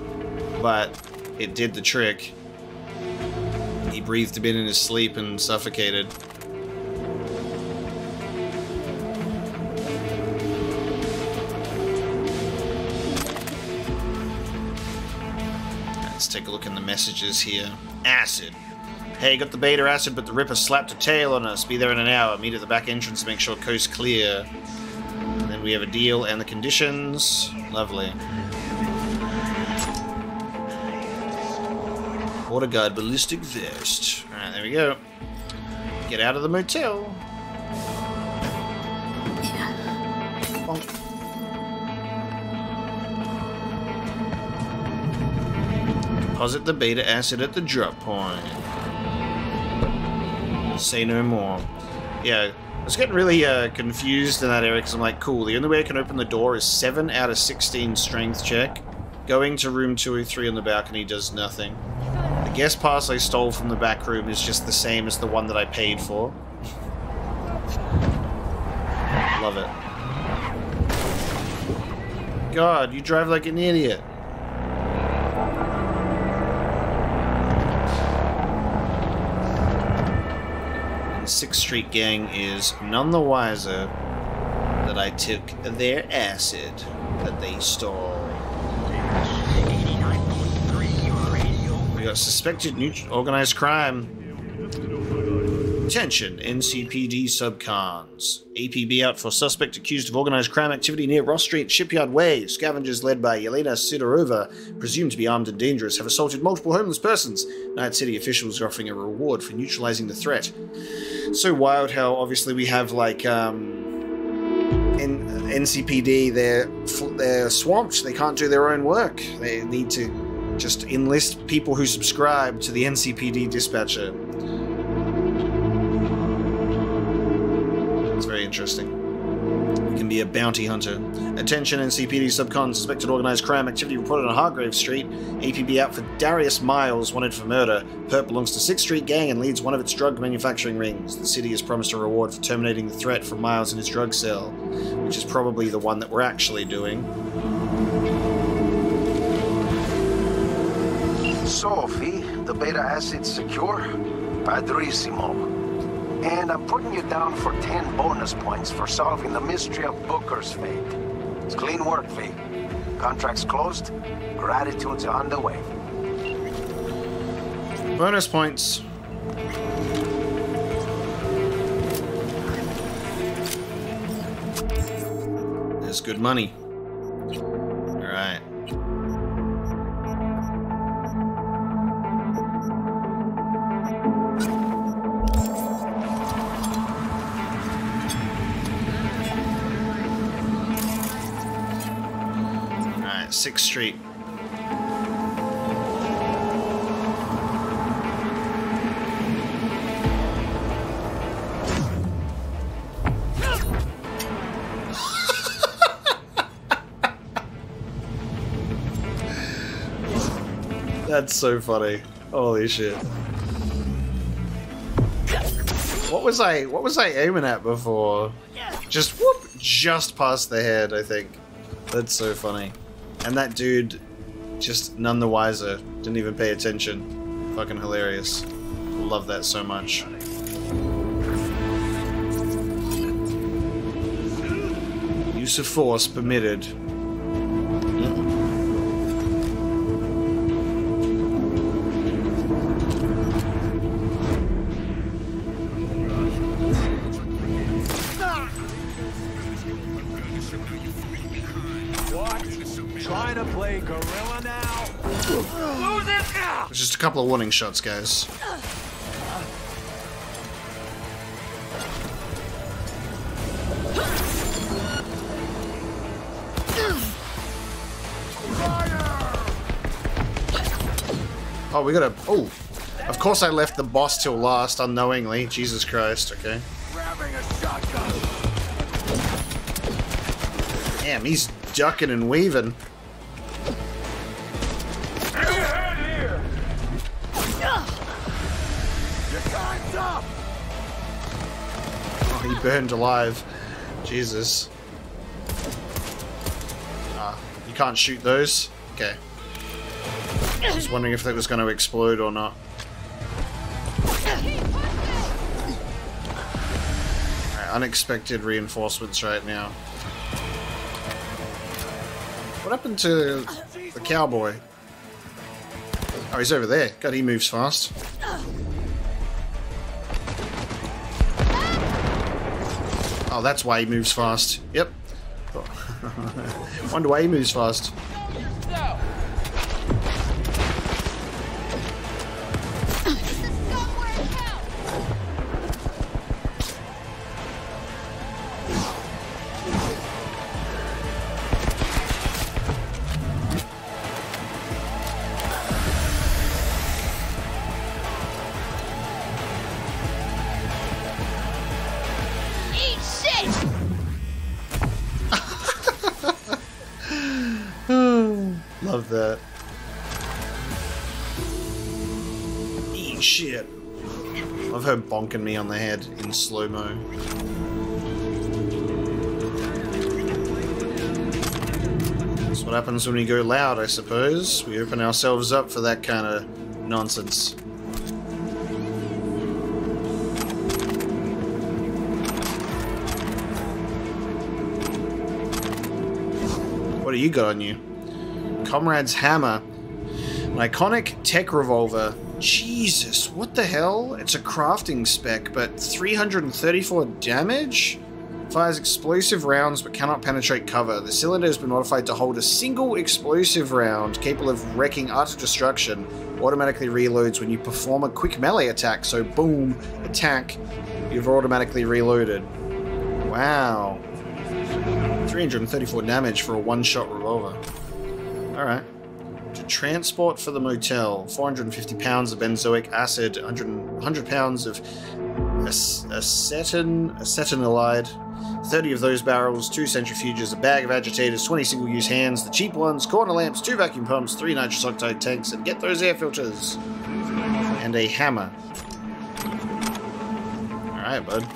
but it did the trick. He breathed a bit in his sleep and suffocated. Let's take a look in the messages here. Acid. Hey, got the beta acid, but the Ripper slapped a tail on us. Be there in an hour. Meet at the back entrance to make sure coast clear. We have a deal and the conditions. Lovely. Water guard ballistic vest. Alright, there we go. Get out of the motel. Bonk. Deposit the beta acid at the drop point. Say no more. Yeah. I was getting really confused in that area because I'm like, cool, the only way I can open the door is 7 out of 16 strength check. Going to room 203 on the balcony does nothing. The guest pass I stole from the back room is just the same as the one that I paid for. Love it. God, you drive like an idiot. Sixth Street gang is none the wiser that I took their acid that they stole. We got suspected organized crime. Attention, NCPD subcons. APB out for suspect accused of organized crime activity near Ross Street, Shipyard Way. Scavengers led by Yelena Sidorova, presumed to be armed and dangerous, have assaulted multiple homeless persons. Night City officials are offering a reward for neutralizing the threat. So wild how obviously we have like NCPD. They're swamped. They can't do their own work. They need to just enlist people who subscribe to the NCPD dispatcher. Very interesting. You can be a bounty hunter. Attention NCPD subcon, suspected organized crime activity reported on Hargrave Street. APB out for Darius Miles, wanted for murder. Pert belongs to 6th Street Gang and leads one of its drug manufacturing rings. The city has promised a reward for terminating the threat from Miles in his drug cell, which is probably the one that we're actually doing. So, Fee, the beta acid's secure? Padrissimo. And I'm putting you down for 10 bonus points for solving the mystery of Booker's fate. It's clean work, V. Contract's closed. Gratitude's on the way. Bonus points. That's good money. Alright. Alright, 6th Street. That's so funny. Holy shit. What was I aiming at before? Just whoop, just past the head, I think. That's so funny. And that dude just none the wiser, didn't even pay attention. Fucking hilarious. Love that so much. Use of force permitted. Just a couple of warning shots, guys. Oh, we gotta. Oh, of course I left the boss till last unknowingly. Jesus Christ. Okay. Damn, he's ducking and weaving. He burned alive. Jesus. Ah, you can't shoot those? Okay. I was wondering if that was going to explode or not. Right, unexpected reinforcements right now. What happened to the cowboy? Oh, he's over there. God, he moves fast. Oh, that's why he moves fast. Yep. Wonder why he moves fast. Bonking me on the head in slow-mo. That's what happens when we go loud, I suppose. We open ourselves up for that kind of nonsense. What do you got on you? Comrade's hammer. An iconic tech revolver. Jesus, what the hell? It's a crafting spec, but 334 damage? Fires explosive rounds but cannot penetrate cover. The cylinder has been modified to hold a single explosive round capable of wrecking utter destruction. Automatically reloads when you perform a quick melee attack. So boom, attack, you've automatically reloaded. Wow. 334 damage for a one-shot revolver. Alright. To transport for the motel, 450 pounds of benzoic acid, 100 pounds of acetanilide, 30 of those barrels, 2 centrifuges, a bag of agitators, 20 single-use hands, the cheap ones, corner lamps, 2 vacuum pumps, 3 nitrous oxide tanks, and get those air filters, and a hammer. All right, bud.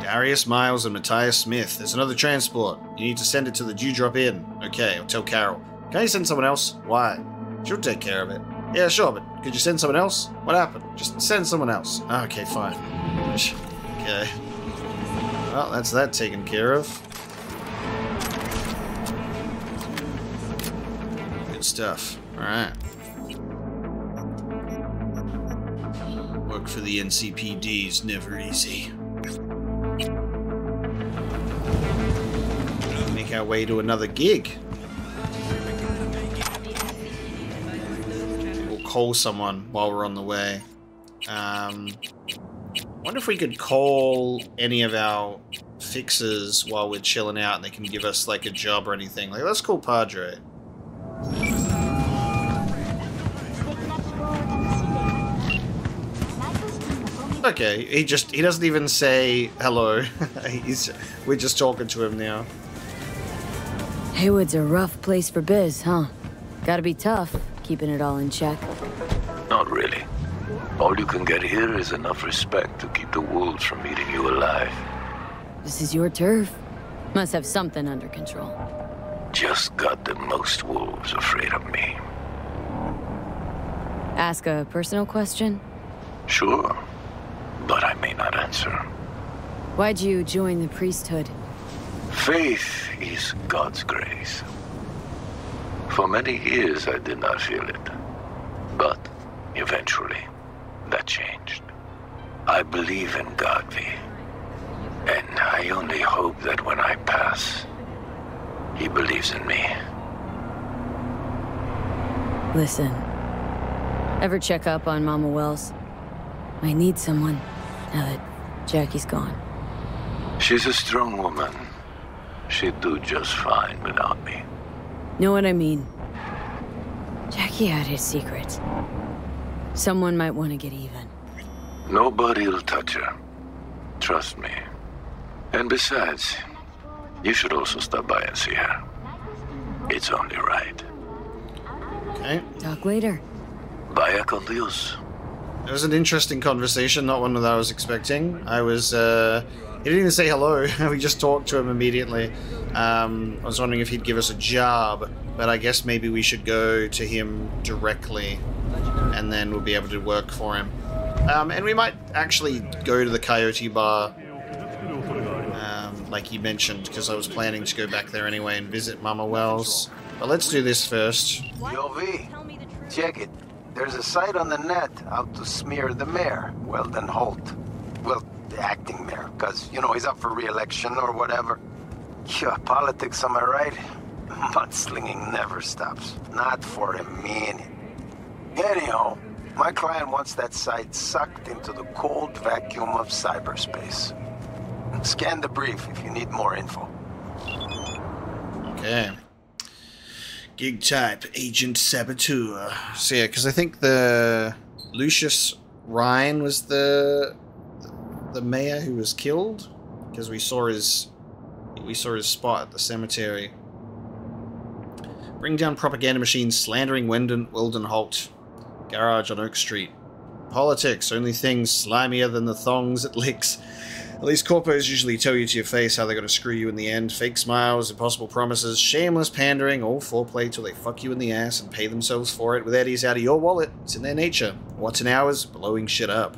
Darius Miles and Matthias Smith. There's another transport. You need to send it to the Dewdrop Inn. Okay, I'll tell Carol. Can you send someone else? Why? She'll take care of it. Yeah, sure, but could you send someone else? What happened? Just send someone else. Okay, fine. Okay. Well, that's that taken care of. Good stuff. Alright. Work for the NCPD is never easy. Make our way to another gig. Call someone while we're on the way. Wonder if we could call any of our fixers while we're chilling out and they can give us like a job or anything. Like, let's call Padre. Okay, he doesn't even say hello. We're just talking to him now. Haywood's a rough place for biz, huh? Gotta be tough. Keeping it all in check? Not really. All you can get here is enough respect to keep the wolves from eating you alive. This is your turf. Must have something under control. Just got the most wolves afraid of me. Ask a personal question? Sure, but I may not answer. Why'd you join the priesthood? Faith is God's grace. For many years, I did not feel it. But eventually, that changed. I believe in God, V. And I only hope that when I pass, he believes in me. Listen, ever check up on Mama Wells? I need someone now that Jackie's gone. She's a strong woman. She'd do just fine without me. Know what I mean? Jackie had his secrets. Someone might want to get even. Nobody'll touch her. Trust me. And besides, you should also stop by and see her. It's only right. Okay. Talk later. Vaya con Dios. It was an interesting conversation, not one that I was expecting. I was, he didn't even say hello. We just talked to him immediately. I was wondering if he'd give us a job, but I guess maybe we should go to him directly and then we'll be able to work for him. And we might actually go to the Coyote Bar, like he mentioned, because I was planning to go back there anyway and visit Mama Wells. But let's do this first. Yo, V, check it. There's a site on the net out to smear the mayor, Weldon Holt. Well, the acting mayor, because, you know, he's up for re-election or whatever. Yeah, politics, am I right? Mudslinging never stops. Not for a minute. Anyhow, my client wants that site sucked into the cold vacuum of cyberspace. Scan the brief if you need more info. Okay. Gig type, Agent Saboteur. So yeah, because I think the... Lucius Ryan was the mayor who was killed? Because we saw his... We saw his spot at the cemetery. Bring down propaganda machines slandering Weldon Holt. Garage on Oak Street. Politics, only things slimier than the thongs it licks. At least corpos usually tell you to your face how they're going to screw you in the end. Fake smiles, impossible promises, shameless pandering, all foreplay till they fuck you in the ass and pay themselves for it with eddies out of your wallet. It's in their nature. What's an hour's? Blowing shit up.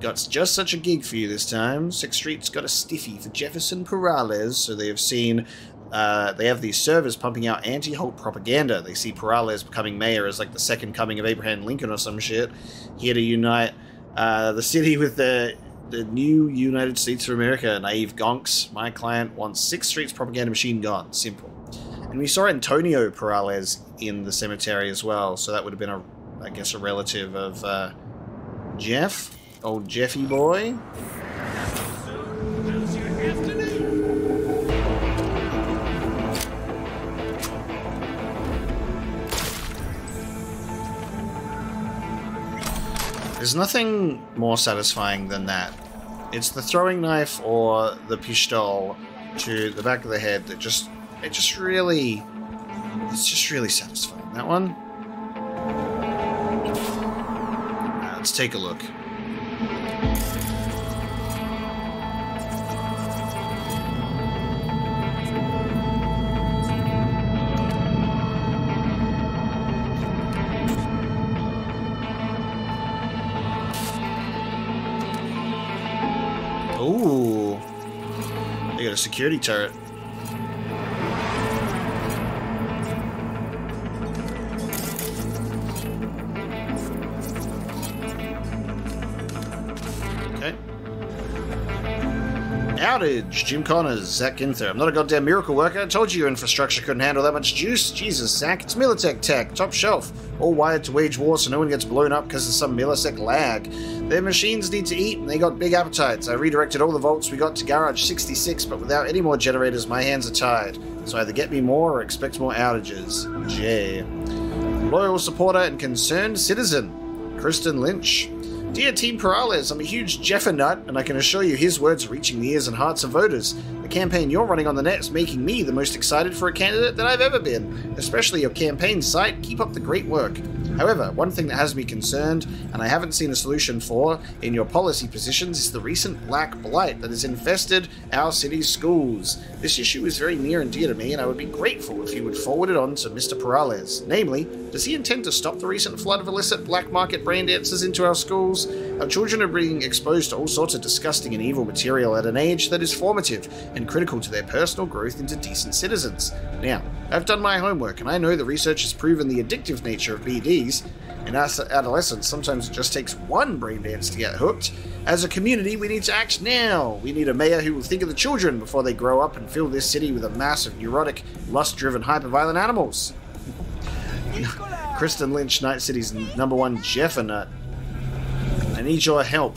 Got just such a gig for you this time. Sixth Street's got a stiffy for Jefferson Perales, so they have seen... they have these servers pumping out anti-Holt propaganda. They see Perales becoming mayor as like the second coming of Abraham Lincoln or some shit. Here to unite the city with the new United States of America. Naive gonks. My client wants Sixth Street's propaganda machine gone. Simple. And we saw Antonio Perales in the cemetery as well, so that would have been, I guess, a relative of Jeff. Old Jeffy boy. There's nothing more satisfying than that. It's the throwing knife or the pistol to the back of the head that it's just really satisfying. That one. Let's take a look. Ooh. They got a security turret. Okay. Outage. Jim Connors, Zach Ginther. I'm not a goddamn miracle worker. I told you your infrastructure couldn't handle that much juice. Jesus, Zach. It's Militech tech. Top shelf. All wired to wage war so no one gets blown up because of some millisecond lag. Their machines need to eat, and they got big appetites. I redirected all the volts we got to Garage 66, but without any more generators, my hands are tied. So either get me more or expect more outages. J. Loyal supporter and concerned citizen, Kristen Lynch. Dear Team Perales, I'm a huge Jeffer nut, and I can assure you his words are reaching the ears and hearts of voters. The campaign you're running on the net is making me the most excited for a candidate that I've ever been. Especially your campaign site. Keep up the great work. However, one thing that has me concerned, and I haven't seen a solution for, in your policy positions, is the recent black blight that has infested our city's schools. This issue is very near and dear to me, and I would be grateful if you would forward it on to Mr. Perales. Namely, does he intend to stop the recent flood of illicit black market brain dancers into our schools? Our children are being exposed to all sorts of disgusting and evil material at an age that is formative and critical to their personal growth into decent citizens. Now, I've done my homework, and I know the research has proven the addictive nature of BD. In adolescence, sometimes it just takes one brain dance to get hooked. As a community, we need to act now. We need a mayor who will think of the children before they grow up and fill this city with a mass of neurotic, lust-driven, hyper-violent animals. Kristen Lynch, Night City's #1 Jeffer nut. I need your help.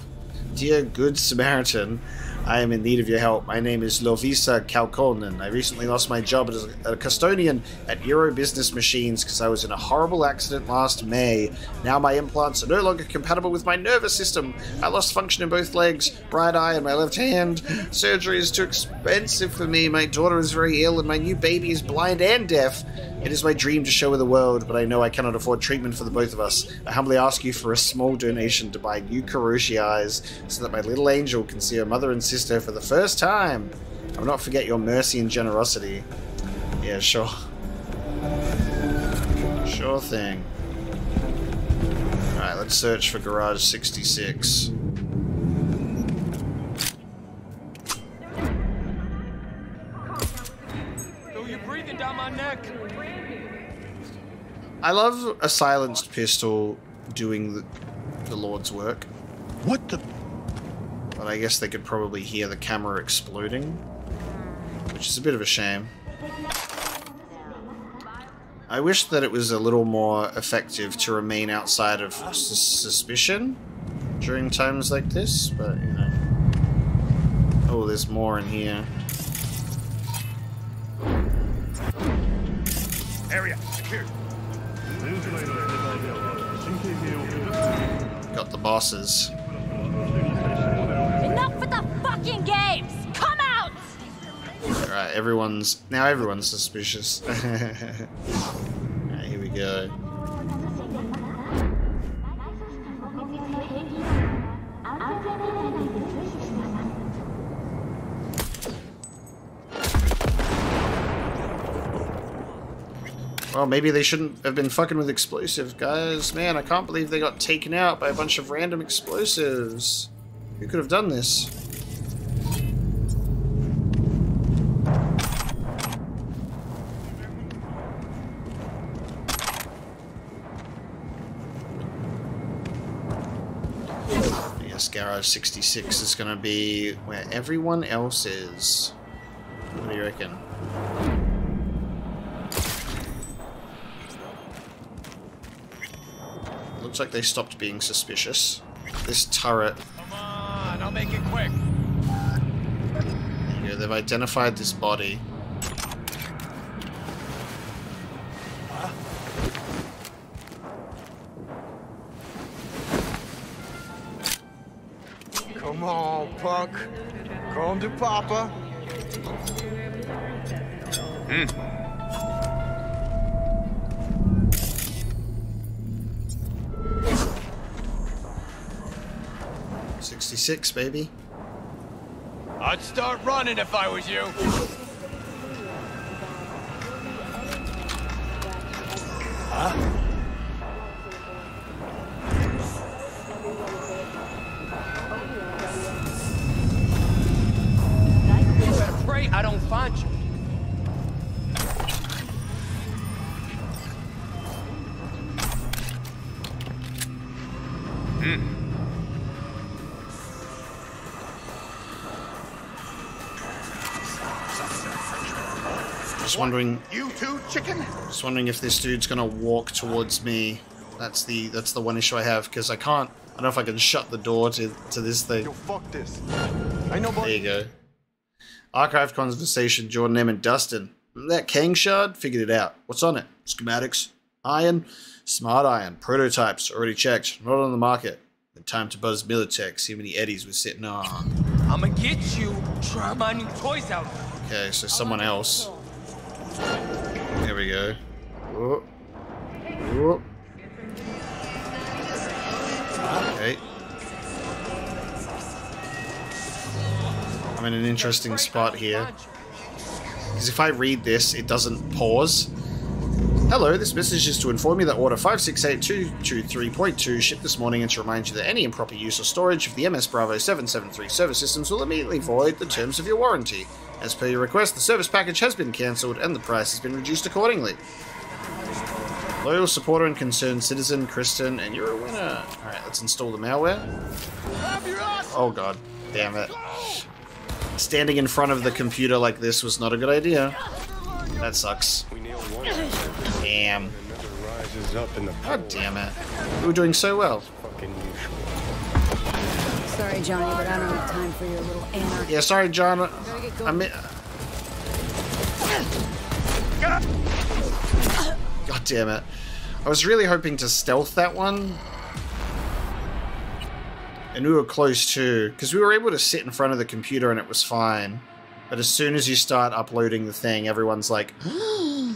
Dear Good Samaritan, I am in need of your help. My name is Lovisa Kalkonen. I recently lost my job as a custodian at Euro Business Machines because I was in a horrible accident last May. Now my implants are no longer compatible with my nervous system. I lost function in both legs, bright eye, and my left hand. Surgery is too expensive for me. My daughter is very ill, and my new baby is blind and deaf. It is my dream to show the world, but I know I cannot afford treatment for the both of us. I humbly ask you for a small donation to buy new Karoshi eyes so that my little angel can see her mother and sister for the first time. I will not forget your mercy and generosity. Yeah, sure. Sure thing. Alright, let's search for Garage 66. Oh, you're breathing down my neck! I love a silenced pistol doing the Lord's work. What the? But I guess they could probably hear the camera exploding, which is a bit of a shame. I wish that it was a little more effective to remain outside of suspicion during times like this, but you know. Oh, there's more in here. Area secured. Got the bosses. Enough with the fucking games! Come out! Alright, now everyone's suspicious. Alright, here we go. Well, maybe they shouldn't have been fucking with explosives, guys. Man, I can't believe they got taken out by a bunch of random explosives. Who could have done this? Yes, Garage 66 is gonna be where everyone else is. What do you reckon? Looks like they stopped being suspicious. This turret. Come on, I'll make it quick. There you go, they've identified this body. Huh? Come on, punk. Come to Papa. Hmm. Six, baby. I'd start running if I was you. Huh? Just wondering. You too, chicken? Just wondering if this dude's gonna walk towards me. That's the one issue I have, because I can't. I don't know if I can shut the door to this thing. Yo, fuck this. I know. There you go. Archived conversation. Jordan M and Dustin. Remember that Kang shard? Figured it out. What's on it? Schematics. Iron. Smart iron. Prototypes. Already checked. Not on the market. Then time to buzz Militech. See how many eddies we're sitting on. I'ma get you. Try my new toys out. Okay, so someone else. There we go. Whoa. Whoa. Okay. I'm in an interesting spot here. Because if I read this, it doesn't pause. Hello, this message is to inform you that order 568223.2 shipped this morning and to remind you that any improper use or storage of the MS Bravo 773 service systems will immediately void the terms of your warranty. As per your request, the service package has been cancelled and the price has been reduced accordingly. Loyal supporter and concerned citizen, Kristen, and you're a winner. Alright, let's install the malware. Oh god, damn it. Standing in front of the computer like this was not a good idea. That sucks. Damn. God damn it. We were doing so well. Sorry, Johnny, but I don't have time for your little anarch. Yeah, sorry, John. God damn it. I was really hoping to stealth that one. And we were close too, because we were able to sit in front of the computer and it was fine. But as soon as you start uploading the thing, everyone's like, oh,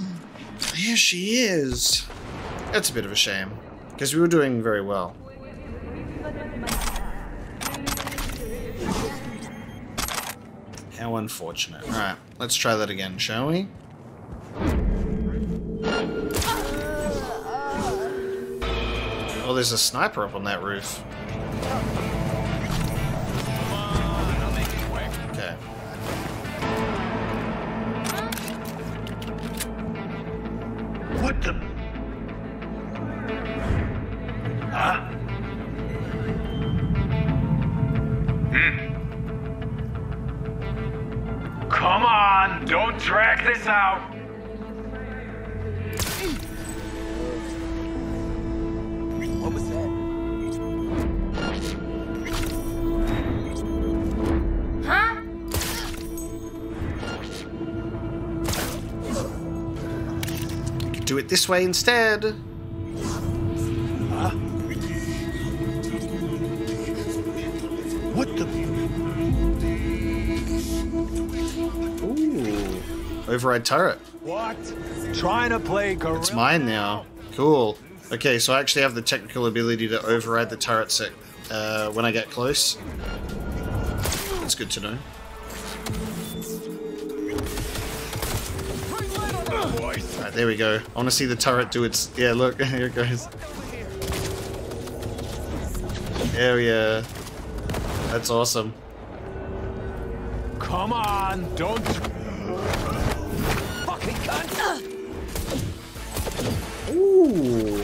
there she is. That's a bit of a shame, because we were doing very well. How unfortunate. Alright, let's try that again, shall we? Oh, there's a sniper up on that roof. Okay. What the? Huh? Come on, don't drag this out. What was that? Huh? You could do it this way instead. Override turret. What? Trying to play gorilla. It's mine now. Cool. Okay, so I actually have the technical ability to override the turrets when I get close. That's good to know. Alright, there we go. I want to see the turret do its... Yeah, look. Here it goes. There we are. That's awesome. Come on, don't... Ooh.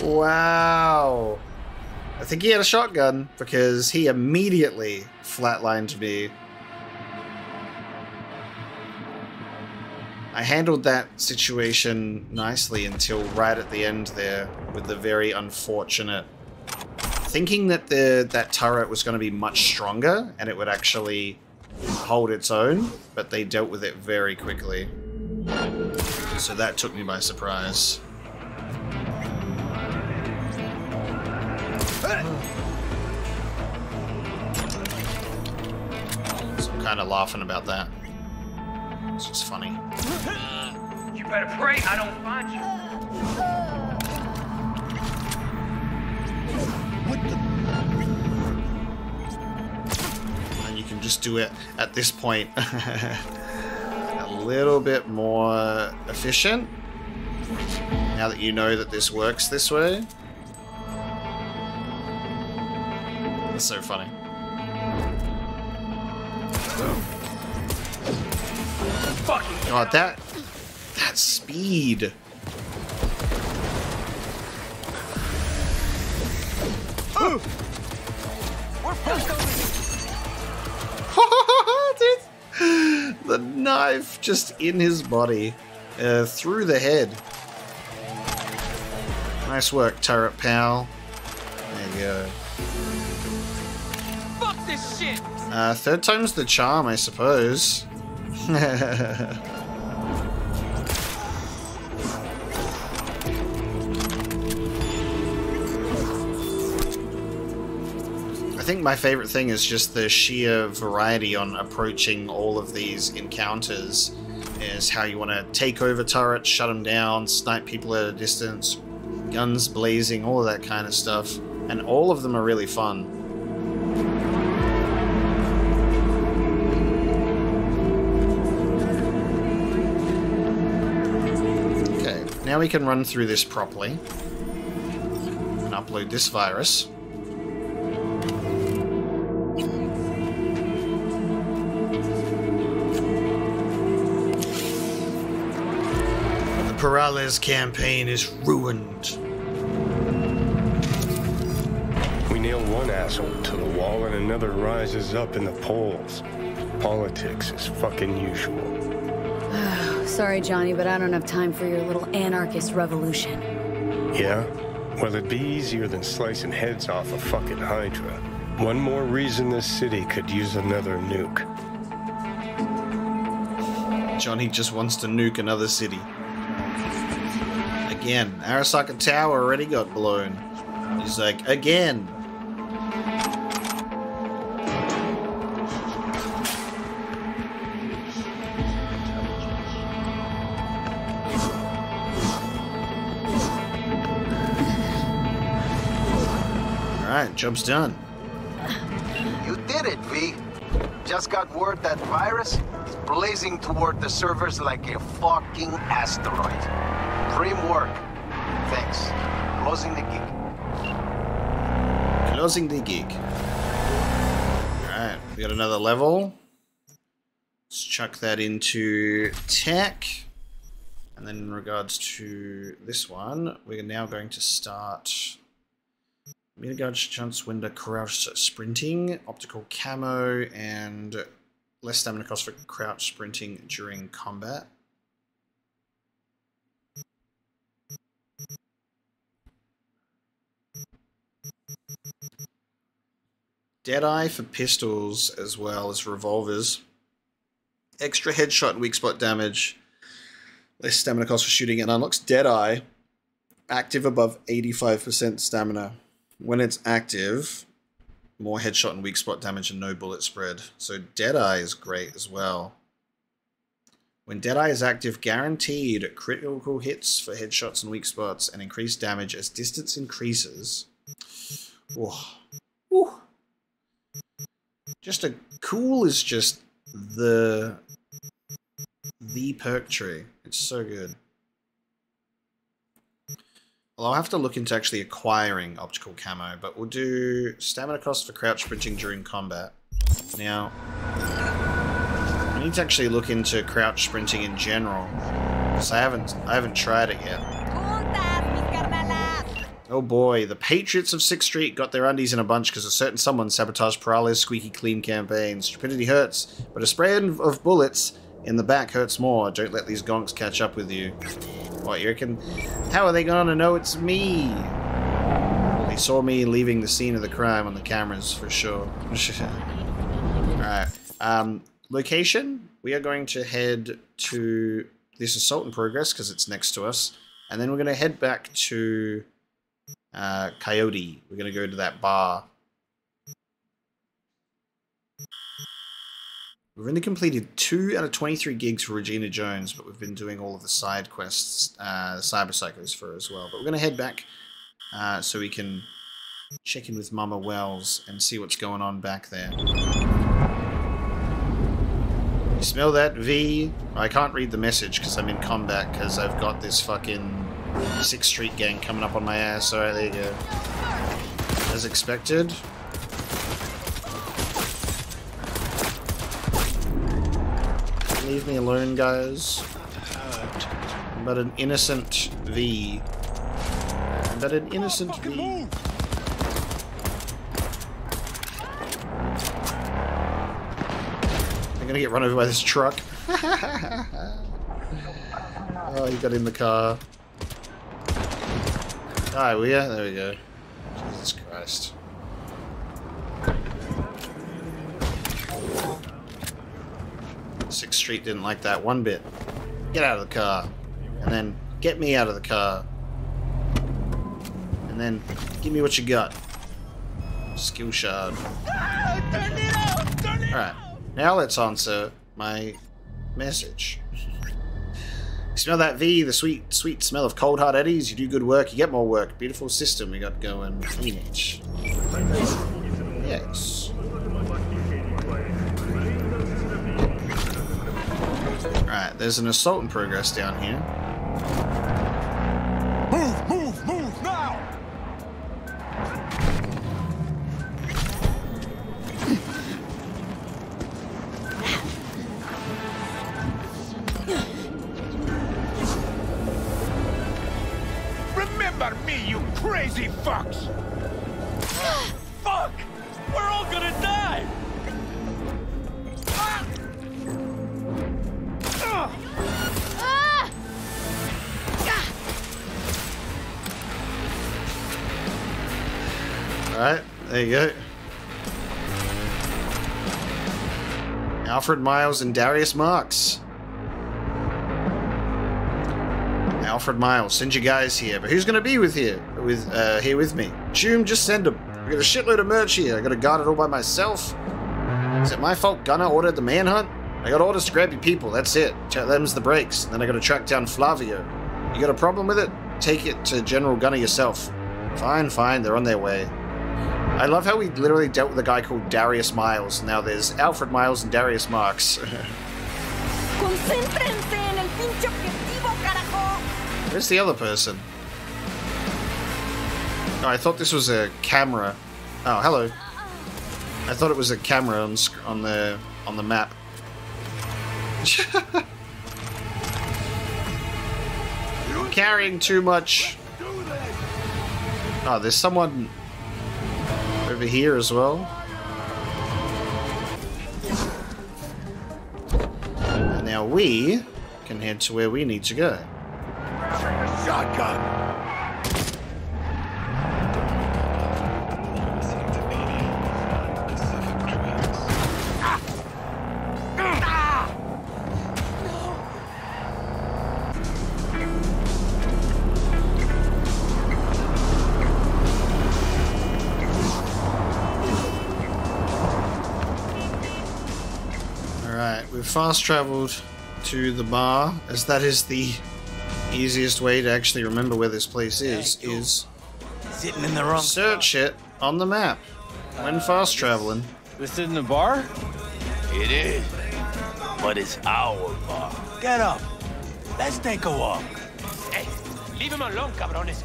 Wow. I think he had a shotgun because he immediately flatlined me. I handled that situation nicely until right at the end there with the very unfortunate thinking that that turret was going to be much stronger and it would actually hold its own, but they dealt with it very quickly. So that took me by surprise. So I'm kind of laughing about that. It's just funny. You better pray I don't find you. Just do it at this point a little bit more efficient now that you know that this works this way. That's so funny. God, that speed. Dude, the knife just in his body, through the head. Nice work, turret pal. There you go. Fuck this shit. Third time's the charm, I suppose. I think my favorite thing is just the sheer variety on approaching all of these encounters, is how you want to take over turrets, shut them down, snipe people at a distance, guns blazing, all of that kind of stuff, and all of them are really fun. Okay, now we can run through this properly and upload this virus. Morales' campaign is ruined. We nail one asshole to the wall and another rises up in the polls. Politics is fucking usual. Sorry, Johnny, but I don't have time for your little anarchist revolution. Yeah? Well, it'd be easier than slicing heads off a fucking Hydra. One more reason this city could use another nuke. Johnny just wants to nuke another city. Again, Arasaka Tower already got blown. He's like, again. Alright, job's done. You did it, V. Just got word that virus is blazing toward the servers like a fucking asteroid. Dream work. Thanks. Closing the gig. Closing the gig. Alright, we got another level. Let's chuck that into tech. And then in regards to this one, we're now going to start Minigage, Chance, Window, Crouch, Sprinting, Optical Camo, and less stamina cost for crouch sprinting during combat. Deadeye for pistols as well as revolvers. Extra headshot and weak spot damage. Less stamina cost for shooting and unlocks Deadeye. Active above 85% stamina. When it's active, more headshot and weak spot damage and no bullet spread. So Deadeye is great as well. When Deadeye is active, guaranteed critical hits for headshots and weak spots and increased damage as distance increases. Oh. Ooh. Just a cool is just the perk tree. It's so good. Well, I'll have to look into actually acquiring optical camo, but we'll do stamina cost for crouch sprinting during combat. Now, I need to actually look into crouch sprinting in general, because I haven't tried it yet. Oh boy, the Patriots of 6th Street got their undies in a bunch because a certain someone sabotaged Perales' squeaky clean campaign. Stupidity hurts, but a spray of bullets in the back hurts more. Don't let these gonks catch up with you. What, you reckon? How are they gonna know it's me? They saw me leaving the scene of the crime on the cameras, for sure. Alright, location? We are going to head to this assault in progress because it's next to us. And then we're going to head back to... Coyote. We're gonna go to that bar. We've only completed 2 out of 23 gigs for Regina Jones, but we've been doing all of the side quests, Cyber Psychos for her as well. But we're gonna head back so we can check in with Mama Wells and see what's going on back there. You smell that, V? I can't read the message because I'm in combat because I've got this fucking 6th Street gang coming up on my ass. Alright, there you go. As expected. Leave me alone, guys. But an innocent V. But an innocent V. You're gonna get run over by this truck. Oh, you got in the car. Ah, we are. There we go. Jesus Christ. Sixth Street didn't like that one bit. Get out of the car. And then get me out of the car. And then give me what you got. Skill shard. Ah, turn it off, turn it Alright. Now let's answer my message. You smell that V, the sweet, sweet smell of cold hard eddies. You do good work, you get more work. Beautiful system we got going. Phoenix. Yes. Right, there's an assault in progress down here. Move, move, move now! Remember me, you crazy fucks! Fuck! We're all gonna die! Alright, there you go. Alfred Miles and Darius Marks. Alfred Miles, send you guys here. But who's going to be with here with me? June, just send them. I got a shitload of merch here. I got to guard it all by myself. Is it my fault Gunnar ordered the manhunt? I got orders to grab your people. That's it. Them's the breaks. Then I got to track down Flavio. You got a problem with it? Take it to General Gunnar yourself. Fine, fine. They're on their way. I love how we literally dealt with a guy called Darius Miles. Now there's Alfred Miles and Darius Marks. Where's the other person? Oh, I thought this was a camera. Oh, hello. I thought it was a camera on the map. You're carrying too much. Oh, there's someone over here as well. And now we can head to where we need to go. Shotgun. Fast traveled to the bar, as that is the easiest way to actually remember where this place is sitting in the wrong search spot. It on the map when fast traveling. This isn't a bar? It is, but it's our bar. Get up. Let's take a walk. Hey, leave him alone, cabrones.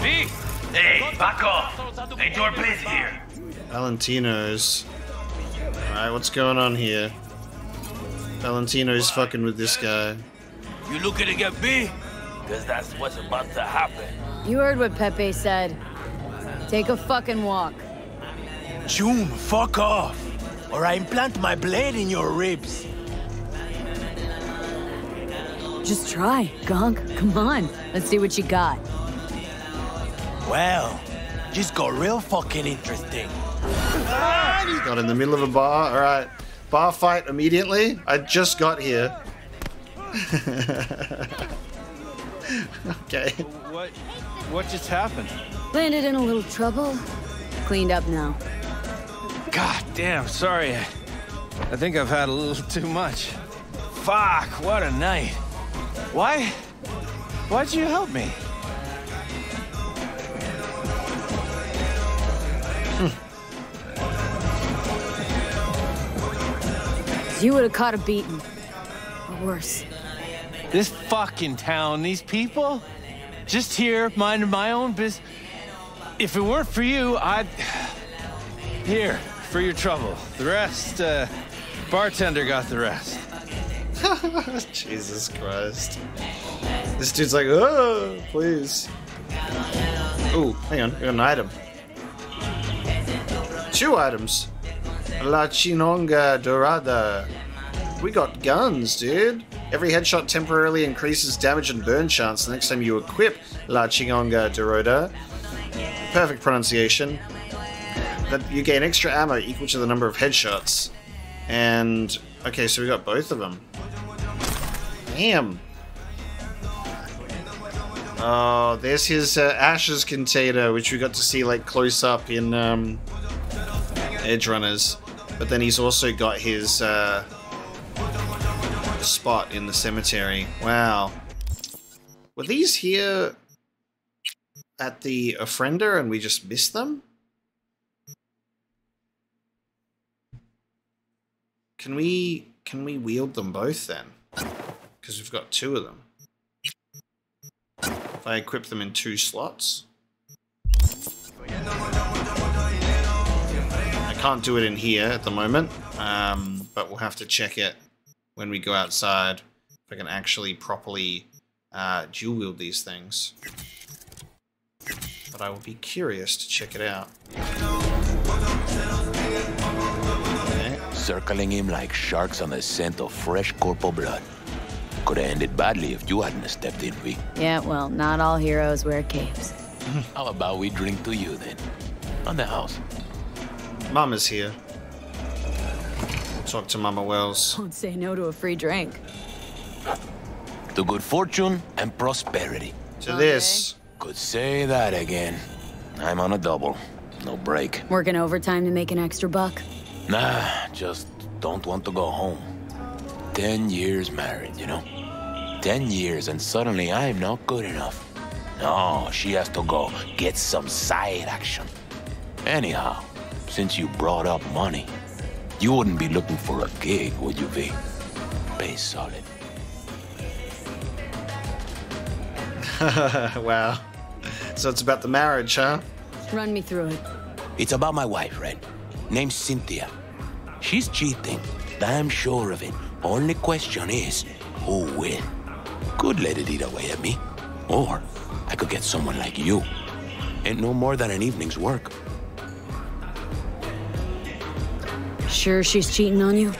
Hey, back off. Hey, door please here. Valentino's. Alright, what's going on here? Valentino's fucking with this guy. You looking to get beat? Because that's what's about to happen. You heard what Pepe said. Take a fucking walk. June, fuck off, or I implant my blade in your ribs. Just try, Gonk. Come on. Let's see what you got. Well, just got real fucking interesting. Got in the middle of a bar. All right, bar fight immediately. I just got here. Okay. What just happened? Landed in a little trouble. Cleaned up now. God damn. Sorry. I think I've had a little too much. Fuck. What a night. Why'd you help me? You would have caught a beating. Or worse. This fucking town, these people, just here, minding my own business. If it weren't for you, I'd... Here, for your trouble. The rest, bartender got the rest. Jesus Christ. This dude's like, oh, please. Oh, hang on, we got an item. 2 items. La Chingona Dorada. We got guns, dude. Every headshot temporarily increases damage and burn chance the next time you equip La Chingona Dorada. Perfect pronunciation. That you gain extra ammo equal to the number of headshots. And, okay, so we got both of them. Damn. Oh, there's his ashes container, which we got to see like close up in Edge Runners. But then he's also got his spot in the cemetery. Wow. Were these here at the Offrender and we just missed them? Can we wield them both then? Because we've got two of them. If I equip them in two slots. I can't do it in here at the moment, but we'll have to check it when we go outside if I can actually properly dual wield these things. But I will be curious to check it out. Okay. Circling him like sharks on the scent of fresh corporal blood. Could have ended badly if you hadn't stepped in, we. Yeah, well, not all heroes wear capes. How about we drink to you, then? On the house. Mama's here. We'll talk to Mama Wells. Don't say no to a free drink. To good fortune and prosperity. To okay. This. Could say that again. I'm on a double. No break. Working overtime to make an extra buck? Nah, just don't want to go home. 10 years married, you know? 10 years, and suddenly I'm not good enough. No, she has to go get some side action. Anyhow, since you brought up money, you wouldn't be looking for a gig, would you be? Pay solid. Wow. So it's about the marriage, huh? Run me through it. It's about my wife, right? Name's Cynthia. She's cheating. I'm sure of it. Only question is, who will? Could let it eat away at me. Or I could get someone like you. Ain't no more than an evening's work. Sure she's cheating on you?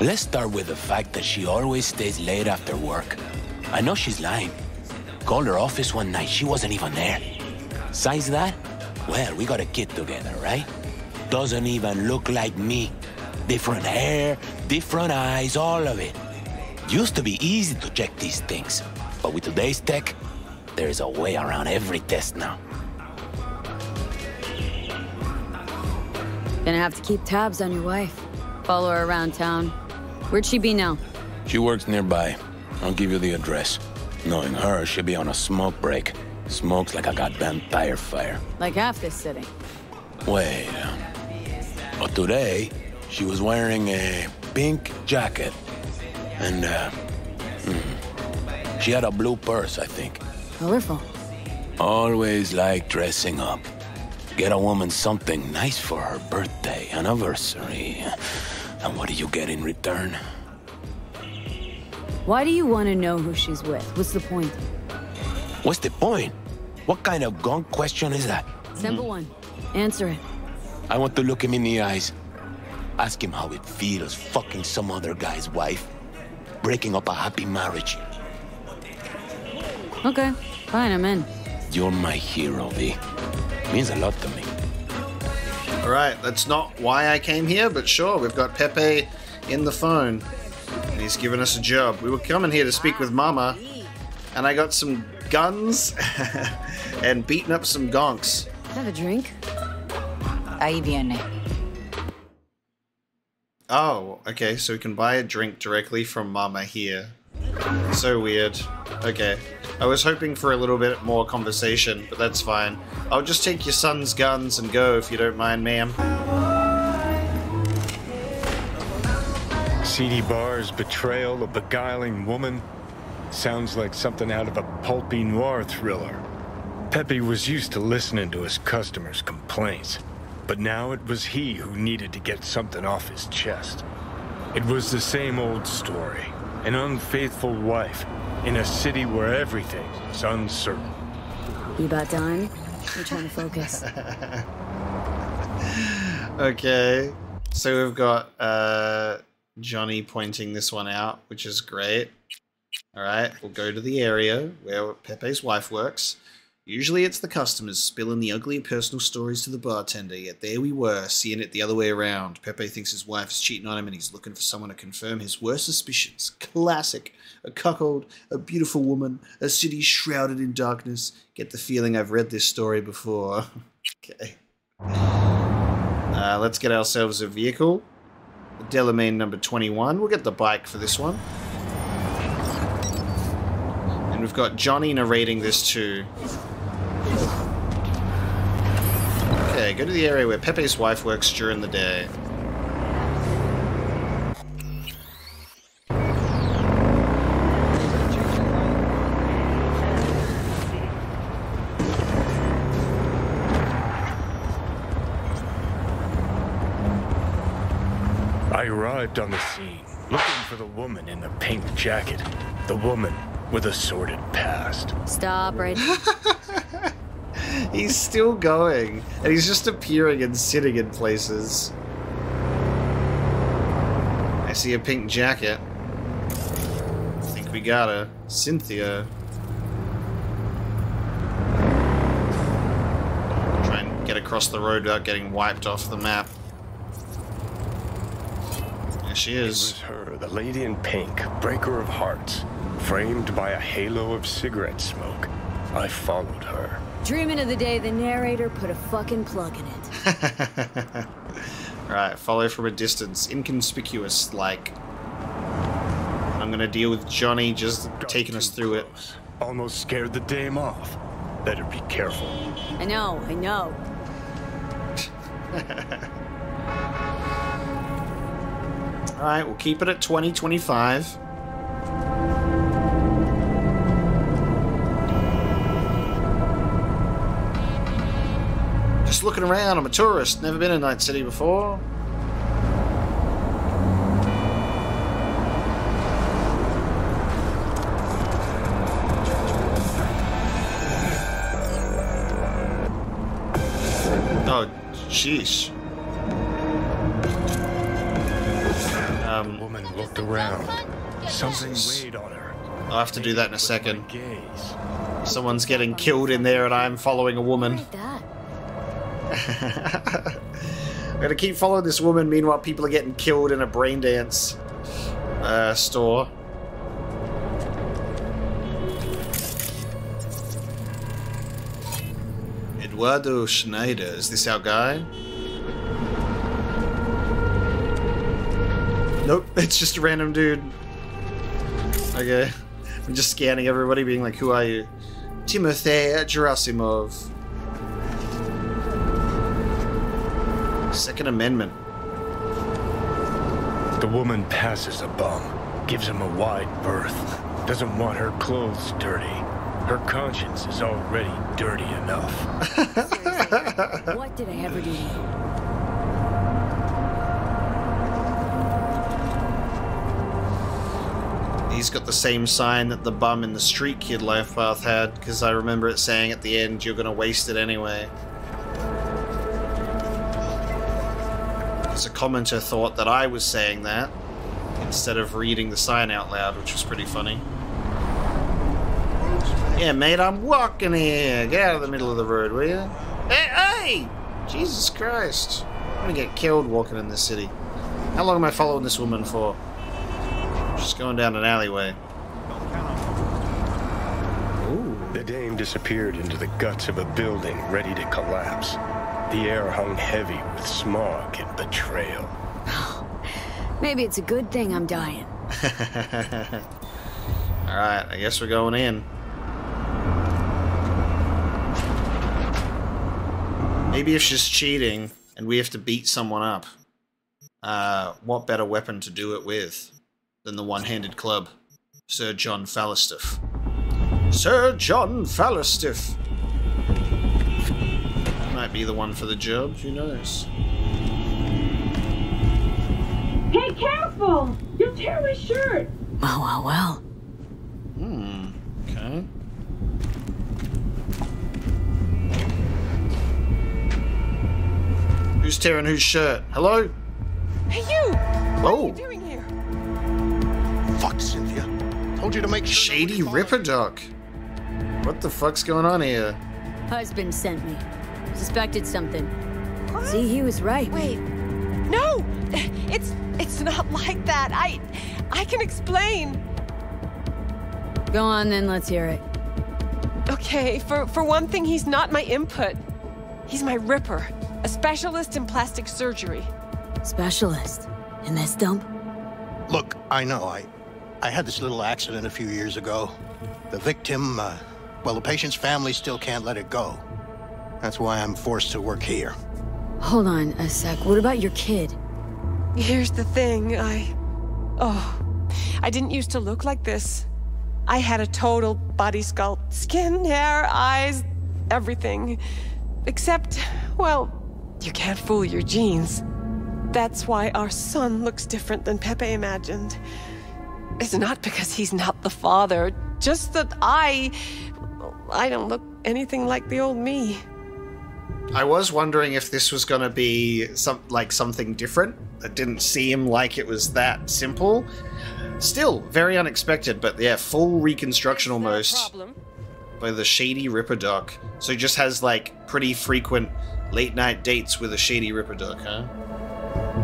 Let's start with the fact that she always stays late after work. I know she's lying. Called her office one night, she wasn't even there. Besides that, well, we got a kid together, right? Doesn't even look like me. Different hair, different eyes, all of it. Used to be easy to check these things, but with today's tech, there's a way around every test now. Gonna have to keep tabs on your wife. Follow her around town. Where'd she be now? She works nearby. I'll give you the address. Knowing her, she'll be on a smoke break. Smokes like a goddamn tire fire. Like half this city. Wait. But today, she was wearing a pink jacket, and she had a blue purse, I think. Colorful. Always like dressing up. Get a woman something nice for her birthday, anniversary. And what do you get in return? Why do you want to know who she's with? What's the point? What's the point? What kind of Gonk question is that? Simple one. Answer it. I want to look him in the eyes. Ask him how it feels fucking some other guy's wife. Breaking up a happy marriage. Okay, fine, I'm in. You're my hero, V. Means a lot to me. Alright, that's not why I came here, but sure, we've got Pepe in the phone. And he's given us a job. We were coming here to speak with Mama, and I got some guns and beaten up some gonks. Have a drink? Ahí viene. Oh, okay, so we can buy a drink directly from Mama here. So weird. Okay. I was hoping for a little bit more conversation, but that's fine. I'll just take your son's guns and go, if you don't mind, ma'am. Seedy bars, betrayal, a beguiling woman. Sounds like something out of a pulpy noir thriller. Pepe was used to listening to his customers' complaints. But now it was he who needed to get something off his chest. It was the same old story. An unfaithful wife in a city where everything is uncertain. You about done? You're trying to focus. Okay. So we've got Johnny pointing this one out, which is great. All right, we'll go to the area where Pepe's wife works. Usually it's the customers spilling the ugly personal stories to the bartender, yet there we were, seeing it the other way around. Pepe thinks his wife's cheating on him and he's looking for someone to confirm his worst suspicions. Classic. A cuckold, a beautiful woman, a city shrouded in darkness. Get the feeling I've read this story before. Okay. Let's get ourselves a vehicle. The Delamain number 21. We'll get the bike for this one. And we've got Johnny narrating this too. Okay, go to the area where Pepe's wife works during the day. I arrived on the scene, looking for the woman in the pink jacket. The woman with a sordid past. Stop right now. He's still going, and he's just appearing and sitting in places. I see a pink jacket. I think we got her. Cynthia. Try and get across the road without getting wiped off the map. There she is. It was her, the lady in pink, breaker of hearts, framed by a halo of cigarette smoke. I followed her. Dreaming of the day the narrator put a fucking plug in it. Right, follow from a distance, inconspicuous, like. I'm gonna deal with Johnny just taking us through it. Almost scared the dame off. Better be careful. I know, I know. Alright, we'll keep it at 2025. Just looking around, I'm a tourist. Never been in Night City before. Oh, sheesh. Looked around. Something weighed on her. I'll have to do that in a second. Someone's getting killed in there and I'm following a woman. I'm gonna keep following this woman, meanwhile people are getting killed in a brain dance store. Eduardo Schneider, is this our guy? Nope, it's just a random dude. Okay. I'm just scanning everybody, being like, who are you? Timothy Gerasimov. Second Amendment. The woman passes a bum, gives him a wide berth, doesn't want her clothes dirty. Her conscience is already dirty enough. Seriously, what did I ever do to you? He's got the same sign that the bum in the street kid life path had, because I remember it saying at the end, you're gonna waste it anyway. Because a commenter thought that I was saying that instead of reading the sign out loud, which was pretty funny. Yeah, mate, I'm walking here. Get out of the middle of the road, will you? Hey, hey! Jesus Christ. I'm gonna get killed walking in this city. How long am I following this woman for? Just going down an alleyway. Ooh. The dame disappeared into the guts of a building ready to collapse. The air hung heavy with smog and betrayal. Maybe it's a good thing I'm dying. Alright, I guess we're going in. Maybe if she's cheating and we have to beat someone up, what better weapon to do it with than the one-handed club? Sir John Falstaff. Sir John Falstaff! Might be the one for the job, who knows? Hey, careful! You'll tear my shirt! Well, well, well. Hmm, okay. Who's tearing whose shirt? Hello? Hey, you! What are you doing here? Fuck, Cynthia. Told you to make sure. Shady Ripperdoc. What the fuck's going on here? Husband sent me. Suspected something. What? See, he was right. Wait. No! It's not like that. I can explain. Go on then, let's hear it. Okay, for one thing, he's not my input. He's my ripper. A specialist in plastic surgery. Specialist? In this dump? Look, I know. I had this little accident a few years ago. The victim, well, the patient's family still can't let it go. That's why I'm forced to work here. Hold on a sec. What about your kid? Here's the thing. I didn't used to look like this. I had a total body sculpt. Skin, hair, eyes, everything. Except, well, you can't fool your genes. That's why our son looks different than Pepe imagined. It's not because he's not the father, just that I don't look anything like the old me. I was wondering if this was gonna be something different. It didn't seem like it was that simple. Still, very unexpected, but yeah, full reconstruction almost by the shady Ripperdoc. So he just has like pretty frequent late night dates with a shady Ripperdoc, huh?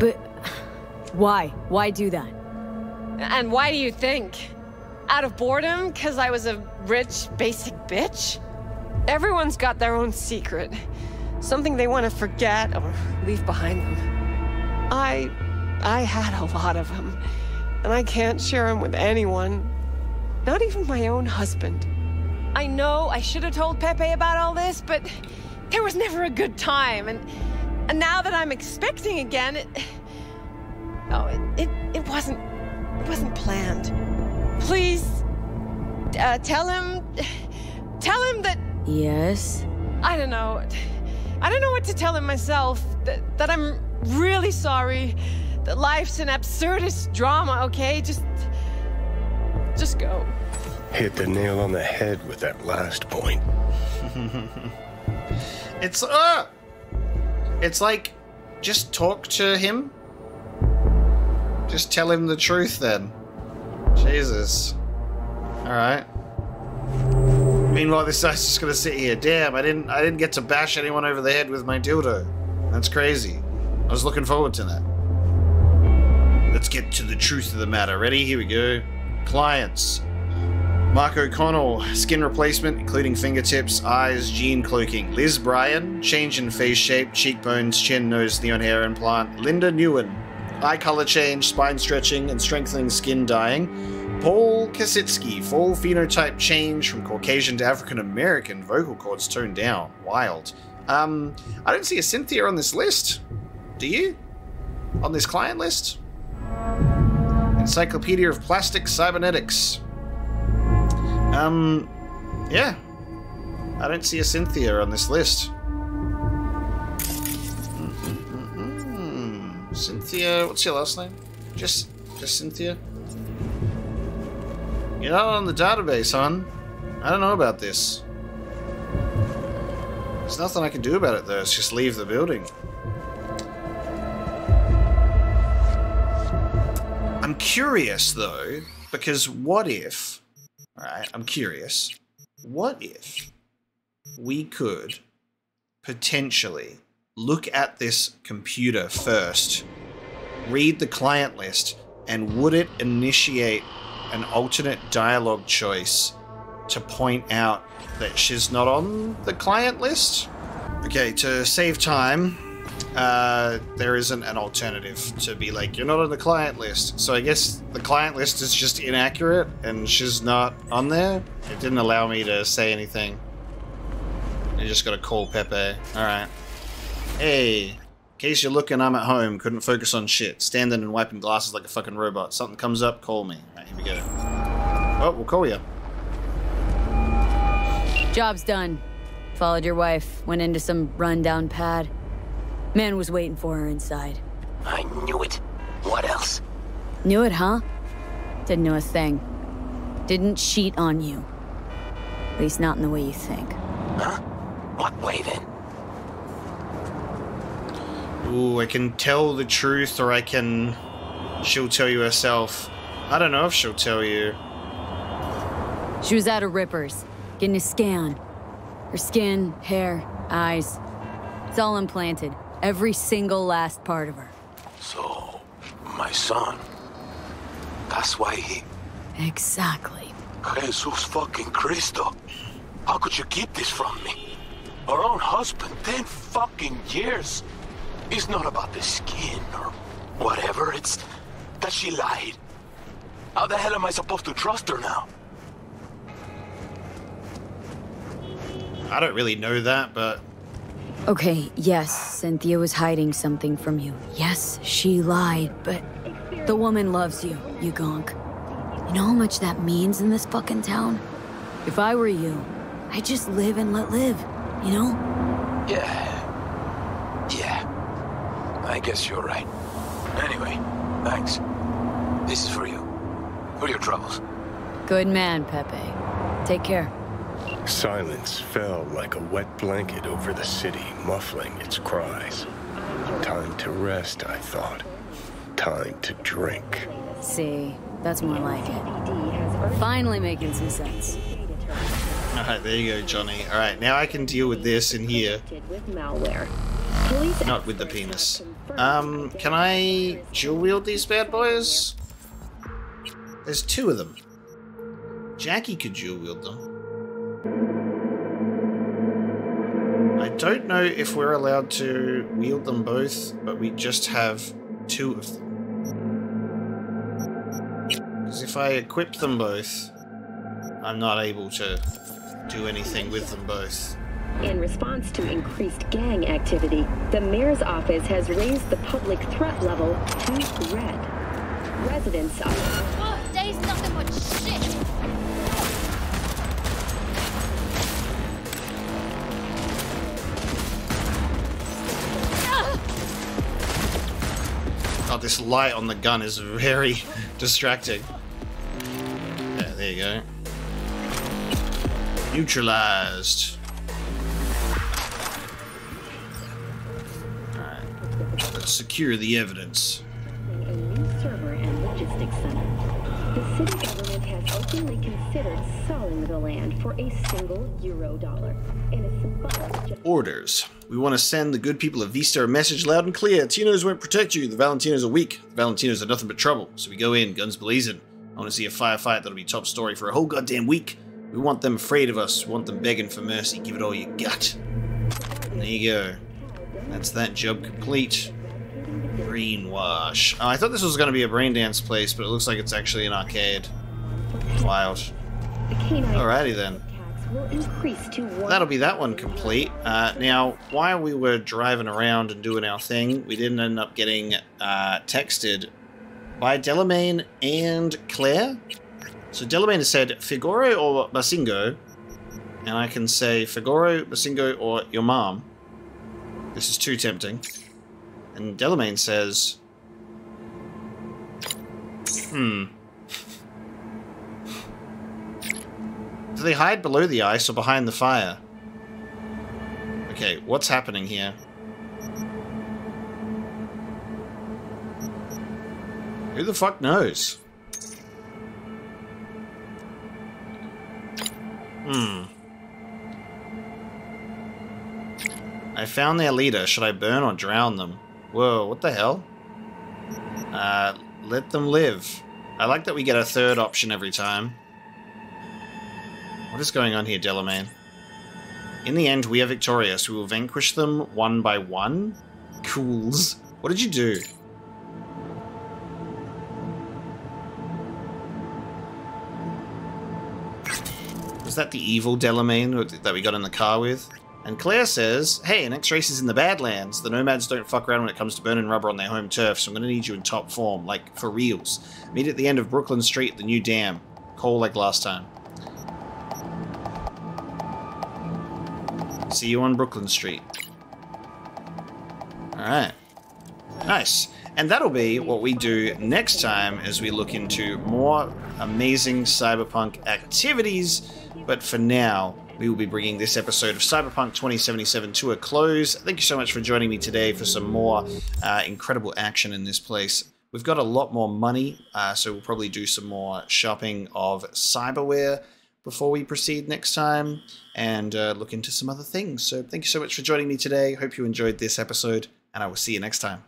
But why? Why do that? And why do you think? Out of boredom? Because I was a rich, basic bitch? Everyone's got their own secret. Something they want to forget or leave behind them. I had a lot of them. And I can't share them with anyone. Not even my own husband. I know I should have told Pepe about all this, but there was never a good time. And now that I'm expecting again, it wasn't planned. Please, tell him that... Yes? I don't know what to tell him myself. That I'm really sorry. That life's an absurdist drama, okay? Just go. Hit the nail on the head with that last point. It's like, just talk to him. Just tell him the truth then. Jesus. Alright. Meanwhile, this guy's just gonna sit here. Damn, I didn't get to bash anyone over the head with my dildo. That's crazy. I was looking forward to that. Let's get to the truth of the matter. Ready? Here we go. Clients. Mark O'Connell, skin replacement, including fingertips, eyes, gene cloaking. Liz Bryan, change in face shape, cheekbones, chin, nose, neon hair implant. Linda Newen, eye color change, spine stretching, and strengthening skin dyeing. Paul Kasitsky, full phenotype change from Caucasian to African American, vocal cords toned down. Wild. I don't see a Cynthia on this list. Do you? On this client list? Encyclopedia of Plastic Cybernetics. Yeah. I don't see a Cynthia on this list. Cynthia, what's your last name? Just Cynthia? You're not on the database, hon. I don't know about this. There's nothing I can do about it, though. It's just leave the building. I'm curious, though, because what if... Alright, I'm curious. What if we could potentially look at this computer first, read the client list, and would it initiate an alternate dialogue choice to point out that she's not on the client list? Okay, to save time, there isn't an alternative to be like, you're not on the client list. So I guess the client list is just inaccurate and she's not on there. It didn't allow me to say anything. I just gotta call Pepe. Alright. Hey, in case you're looking, I'm at home. Couldn't focus on shit. Standing and wiping glasses like a fucking robot. Something comes up, call me. Alright, here we go. Oh, we'll call you. Job's done. Followed your wife. Went into some rundown pad. Man was waiting for her inside. I knew it. What else? Knew it, huh? Didn't know a thing. Didn't cheat on you. At least not in the way you think. Huh? What way then? Ooh, I can tell the truth, or I can... She'll tell you herself. I don't know if she'll tell you. She was at a Ripper's, getting a scan. Her skin, hair, eyes. It's all implanted. Every single last part of her. So, my son. That's why he... Exactly. Jesus fucking Cristo. How could you keep this from me? Her own husband, 10 fucking years. It's not about the skin or whatever. It's that she lied. How the hell am I supposed to trust her now? I don't really know that, but... Okay, yes, Cynthia was hiding something from you. Yes, she lied, but the woman loves you, you gonk. You know how much that means in this fucking town? If I were you, I'd just live and let live, you know? Yeah. I guess you're right. Anyway, thanks. This is for you. For your troubles. Good man, Pepe. Take care. Silence fell like a wet blanket over the city, muffling its cries. Time to rest, I thought. Time to drink. See, that's more like it. Finally making some sense. Alright, there you go, Johnny. Alright, now I can deal with this in here. Not with the penis. Can I dual wield these bad boys? There's two of them. Jackie could dual wield them. I don't know if we're allowed to wield them both, but we just have two of them. Because if I equip them both, I'm not able to do anything with them both. In response to increased gang activity, the mayor's office has raised the public threat level to red. Residents of... Oh, that is nothing but shit! Oh, this light on the gun is very distracting. Yeah, there you go. Neutralized. Alright. Let's secure the evidence. A new server and logistics center. The city government has openly considered selling the land for a single $1. In a symbolic... Orders. We want to send the good people of Vista a message loud and clear. Tinos won't protect you. The Valentinos are weak. The Valentinos are nothing but trouble. So we go in, guns blazing. I want to see a firefight that'll be top story for a whole goddamn week. We want them afraid of us. We want them begging for mercy. Give it all you got. There you go. That's that job complete. Brainwash. I thought this was going to be a brain dance place, but it looks like it's actually an arcade. Wild. Alrighty then. That'll be that one complete. Now, while we were driving around and doing our thing, we didn't end up getting texted by Delamain and Claire. So Delamain has said, Figoro or Basingo, and I can say Figoro, Basingo, or your mom. This is too tempting. And Delamain says, Do they hide below the ice or behind the fire? Okay, what's happening here? Who the fuck knows? I found their leader. Should I burn or drown them? Whoa, what the hell? Let them live. I like that we get a third option every time. What is going on here, Delamain? In the end, we are victorious. We will vanquish them one by one. Cools. What did you do? Was that the evil Delamain that we got in the car with? And Claire says, hey, next race is in the Badlands. The nomads don't fuck around when it comes to burning rubber on their home turf, so I'm gonna need you in top form, like, for reals. Meet at the end of Brooklyn Street at the new dam. Call like last time. See you on Brooklyn Street. Alright. Nice. And that'll be what we do next time as we look into more amazing cyberpunk activities. But for now, we will be bringing this episode of Cyberpunk 2077 to a close. Thank you so much for joining me today for some more incredible action in this place. We've got a lot more money, so we'll probably do some more shopping of cyberware before we proceed next time and look into some other things. So thank you so much for joining me today. Hope you enjoyed this episode, and I will see you next time.